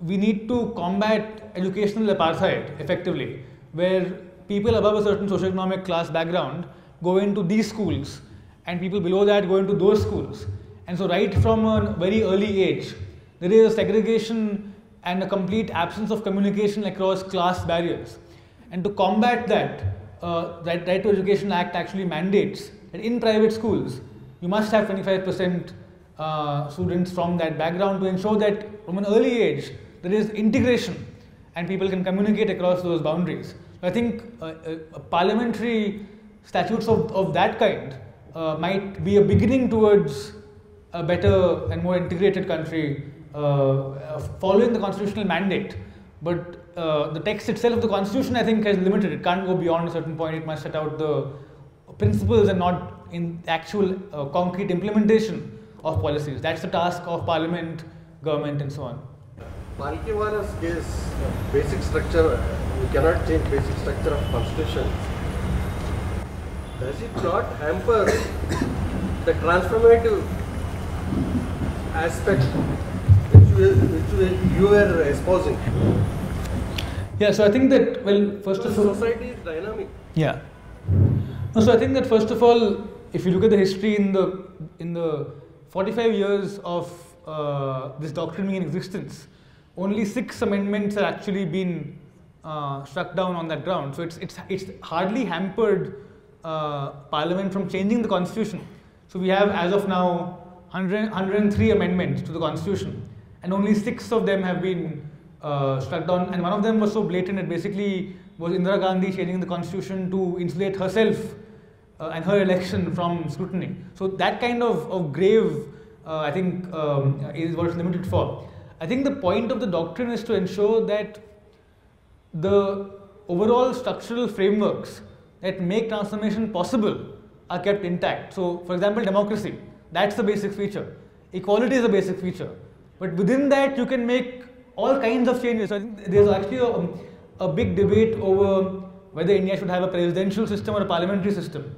we need to combat educational apartheid effectively, where people above a certain socioeconomic class background go into these schools and people below that go into those schools. And so right from a very early age, there is a segregation and a complete absence of communication across class barriers. And to combat that, the Right to Education Act actually mandates that in private schools, you must have 25% students from that background to ensure that from an early age, there is integration and people can communicate across those boundaries. So I think parliamentary statutes of that kind might be a beginning towards a better and more integrated country following the constitutional mandate. But the text itself of the constitution, I think, is limited. It can't go beyond a certain point. It must set out the principles and not in actual concrete implementation of policies. That's the task of parliament, government and so on. Malkiwala's case, basic structure, you cannot change basic structure of constitution. Does it not hamper the transformative aspect which you were exposing? Yeah, so I think that, well, first of all, society is dynamic. Yeah. No, so I think that first of all, if you look at the history in the 45 years of this doctrine being in existence, only 6 amendments have actually been struck down on that ground. So it's hardly hampered Parliament from changing the constitution. So we have, as of now, 103 amendments to the constitution, and only 6 of them have been struck down. And one of them was so blatant it basically was Indira Gandhi changing the constitution to insulate herself and her election from scrutiny. So that kind of grave, I think, is what it's limited for. I think the point of the doctrine is to ensure that the overall structural frameworks that make transformation possible are kept intact. So, for example, democracy, that's the basic feature. Equality is a basic feature. But within that, you can make all kinds of changes. So I think there's actually a big debate over whether India should have a presidential system or a parliamentary system.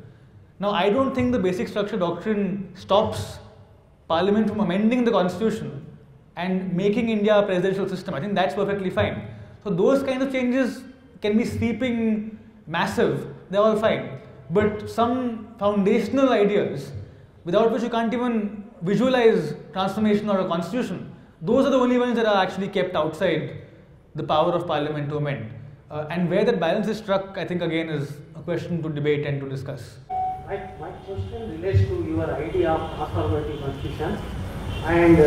Now, I don't think the basic structure doctrine stops Parliament from amending the constitution and making India a presidential system. I think that's perfectly fine. So those kinds of changes can be sweeping, massive, they're all fine. But some foundational ideas without which you can't even visualize transformation or a constitution, those are the only ones that are actually kept outside the power of Parliament to amend. And where that balance is struck, I think, again, is a question to debate and to discuss. My question relates to your idea of transformative constitution, and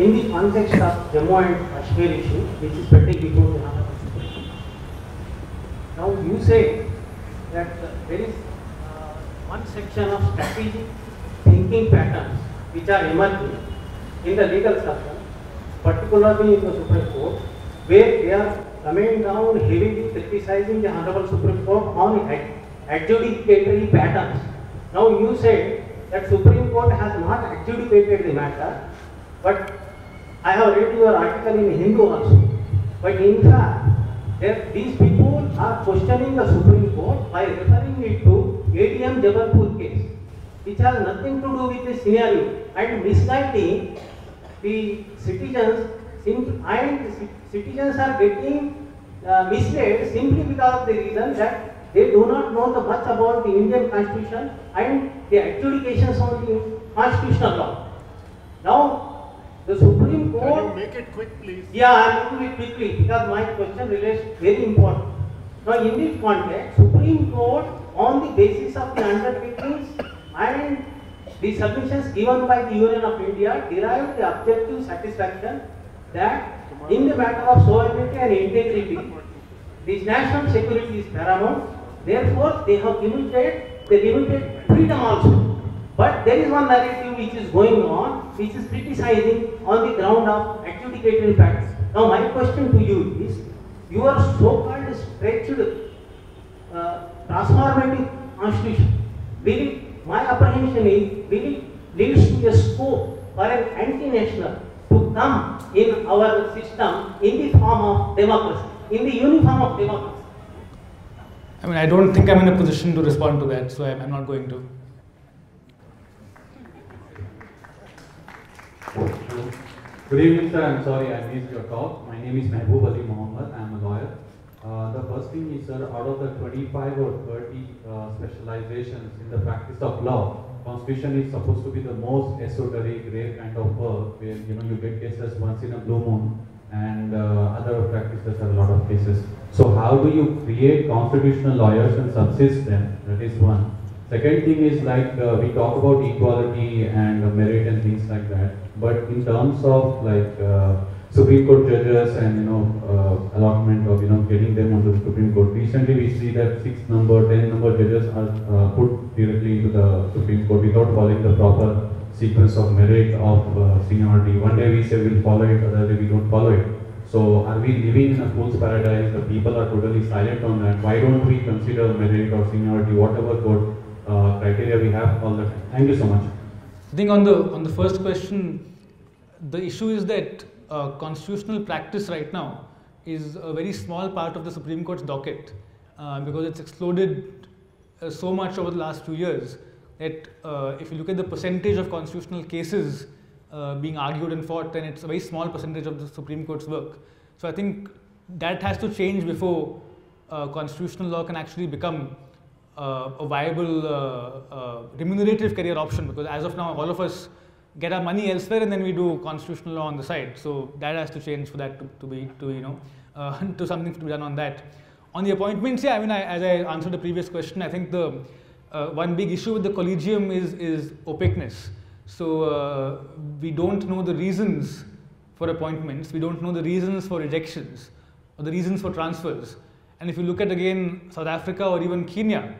in the context of Jammu and Kashmir issue, which is pretty before the constitution. Now, you say that there is one section of strategic thinking patterns which are emerging in the legal structure, particularly in the Supreme Court, where they are coming down heavily criticizing the Honorable Supreme Court on adjudicatory patterns. Now you said that Supreme Court has not adjudicated the matter, but I have read your article in Hindu also. But in fact, these people are questioning the Supreme Court by referring it to ADM Jabalpur case, which has nothing to do with the scenario, and misleading the citizens. And citizens are getting misled simply because of the reason that they do not know the much about the Indian Constitution and the adjudications on the constitutional law. Now, the Supreme Court. Can you make it quick, please? Yeah, I am doing it quickly because my question relates very important. Now, in this context, Supreme Court, on the basis of the undertakings and the submissions given by the Union of India, derived the objective satisfaction that in the matter of sovereignty and integrity, this national security is paramount. Therefore, they have limited freedom also. But there is one narrative which is going on, which is criticizing on the ground of adjudicated facts. Now, my question to you is: your so-called stretched, transformative constitution, my apprehension is, will it lead to a scope for an anti-national to come in our system in the form of democracy, in the uniform of democracy? I mean, I don't think I'm in a position to respond to that, so I'm not going to. Good evening, sir. I'm sorry I missed your talk. My name is Mehboob Ali Mohammed. I'm a lawyer. The first thing is, sir, out of the 25 or 30 specializations in the practice of law, Constitution is supposed to be the most esoteric, rare kind of work where you get cases once in a blue moon, and other practices have a lot of cases. So how do you create constitutional lawyers and subsist them? That is one. Second thing is, like, we talk about equality and merit and things like that, but in terms of like Supreme Court judges and allotment of getting them onto the Supreme Court. Recently, we see that 6-number, 10-number judges are put directly into the Supreme Court without following the proper sequence of merit of seniority. One day we say we'll follow it, other day we don't follow it. So are we living in a fool's paradise? The people are totally silent on that. Why don't we consider merit or seniority, whatever court criteria we have all the time? Thank you so much. I think on the first question, the issue is that constitutional practice right now is a very small part of the Supreme Court's docket because it's exploded so much over the last few years that if you look at the percentage of constitutional cases being argued and fought, then it's a very small percentage of the Supreme Court's work. So I think that has to change before constitutional law can actually become a viable remunerative career option, because as of now all of us get our money elsewhere and then we do constitutional law on the side. So that has to change for that to something to be done on that. On the appointments, yeah, I mean, as I answered the previous question, I think the one big issue with the collegium is opaqueness. So we don't know the reasons for appointments, we don't know the reasons for rejections or the reasons for transfers. And if you look at, again, South Africa or even Kenya,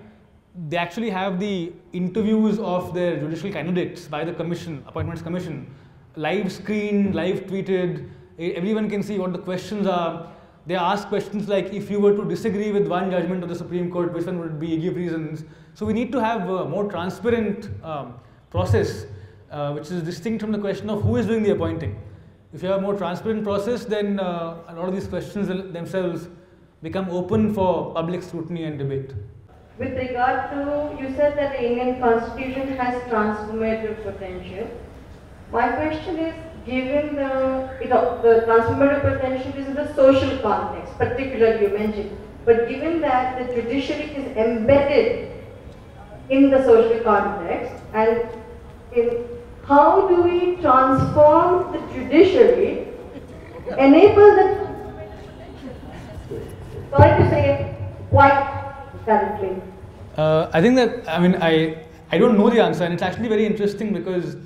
they actually have the interviews of their judicial candidates by the commission, appointments commission, live screened, live tweeted. Everyone can see what the questions are. They ask questions like, if you were to disagree with one judgment of the Supreme Court, which one would it be? Give reasons. So we need to have a more transparent process, which is distinct from the question of who is doing the appointing. If you have a more transparent process, then a lot of these questions themselves become open for public scrutiny and debate. With regard to, you said that the Indian Constitution has transformative potential. My question is, given the transformative potential is in the social context, particularly you mentioned, but given that the judiciary is embedded in the social context, and in how do we transform the judiciary, enable the, sorry to say it, quite currently? I think that, I mean, I don't know the answer, and it's actually very interesting because,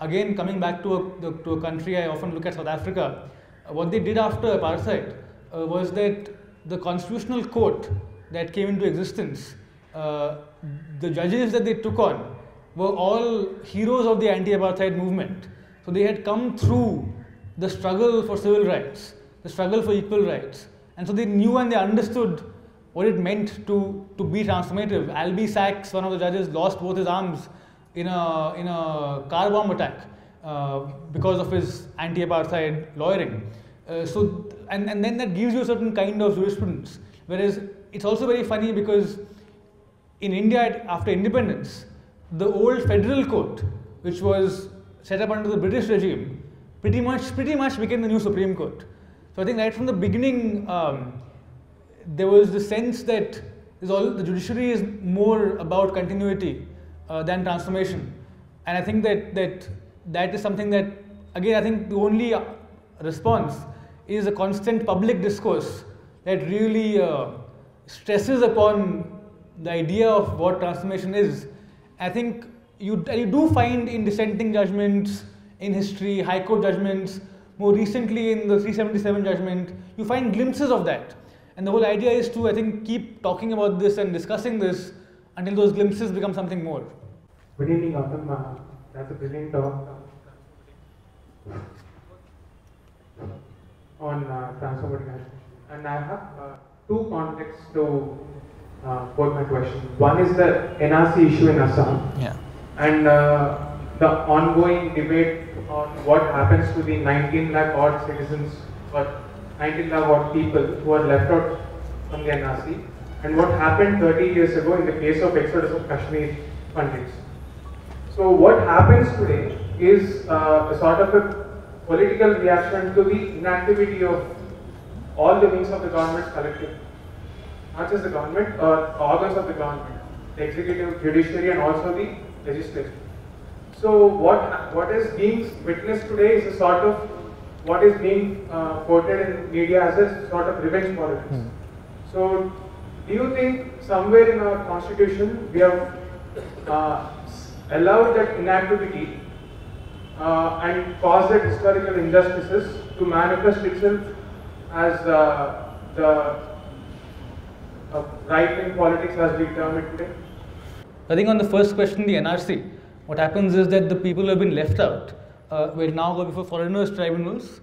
again, coming back to a country, I often look at South Africa. What they did after apartheid was that the constitutional court that came into existence, the judges that they took on were all heroes of the anti-apartheid movement. So they had come through the struggle for civil rights, the struggle for equal rights, and so they knew and they understood what it meant to be transformative. Albie Sachs, one of the judges, lost both his arms in a car bomb attack because of his anti-apartheid lawyering. And then that gives you a certain kind of jurisprudence. Whereas it's also very funny because in India after independence, the old federal court, which was set up under the British regime, pretty much became the new Supreme Court. So I think right from the beginning, there was the sense that the judiciary is more about continuity than transformation, and I think that is something that, again, I think the only response is a constant public discourse that really stresses upon the idea of what transformation is. I think you do find in dissenting judgments in history, High Court judgments, more recently in the 377 judgment, you find glimpses of that. And the whole idea is to, I think, keep talking about this and discussing this until those glimpses become something more. Good evening, Gautam. That's a brilliant talk on transformative. And I have two contexts to put my question. One is the NRC issue in Assam, yeah, and the ongoing debate on what happens to the 19 lakh odd citizens or 19 lakh odd people who are left out from the NRC, and what happened 30 years ago in the case of exodus of Kashmir Pandits. So what happens today is a sort of a political reaction to the inactivity of all the wings of the government collectively, not just the government, organs of the government, the executive, judiciary, and also the legislature. So what is being witnessed today is a sort of what is being quoted in media as a sort of revenge politics. So, do you think somewhere in our constitution we have allowed that inactivity and caused that historical injustices to manifest itself as the right-wing politics as we term it today? I think on the first question, the NRC, what happens is that the people who have been left out will now go before foreigners tribunals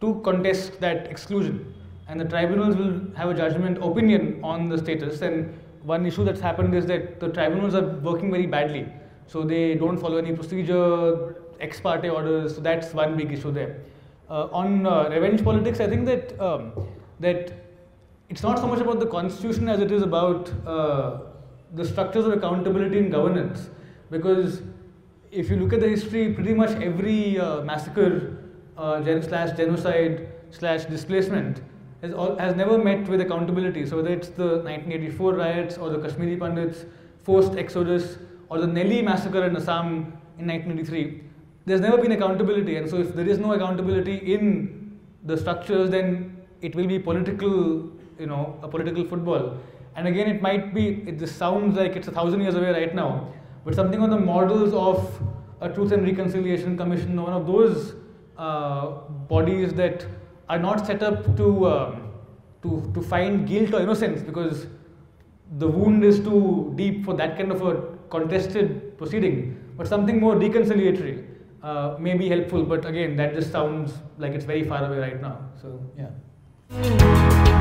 to contest that exclusion, and the tribunals will have a judgment opinion on the status. And one issue that's happened is that the tribunals are working very badly, so they don't follow any procedure, ex parte orders. So that's one big issue there. On revenge politics, I think that it's not so much about the constitution as it is about the structures of accountability and governance, because if you look at the history, pretty much every massacre slash genocide slash displacement has never met with accountability. So whether it's the 1984 riots or the Kashmiri Pandits, forced exodus, or the Nelly massacre in Assam in 1983, there's never been accountability. And so if there is no accountability in the structures, then it will be political, a political football. And again, it might be, it just sounds like it's 1,000 years away right now, but something on the models of a Truth and Reconciliation Commission, one of those bodies that are not set up to find guilt or innocence, because the wound is too deep for that kind of a contested proceeding. But something more reconciliatory may be helpful. But again, that just sounds like it's very far away right now. So yeah.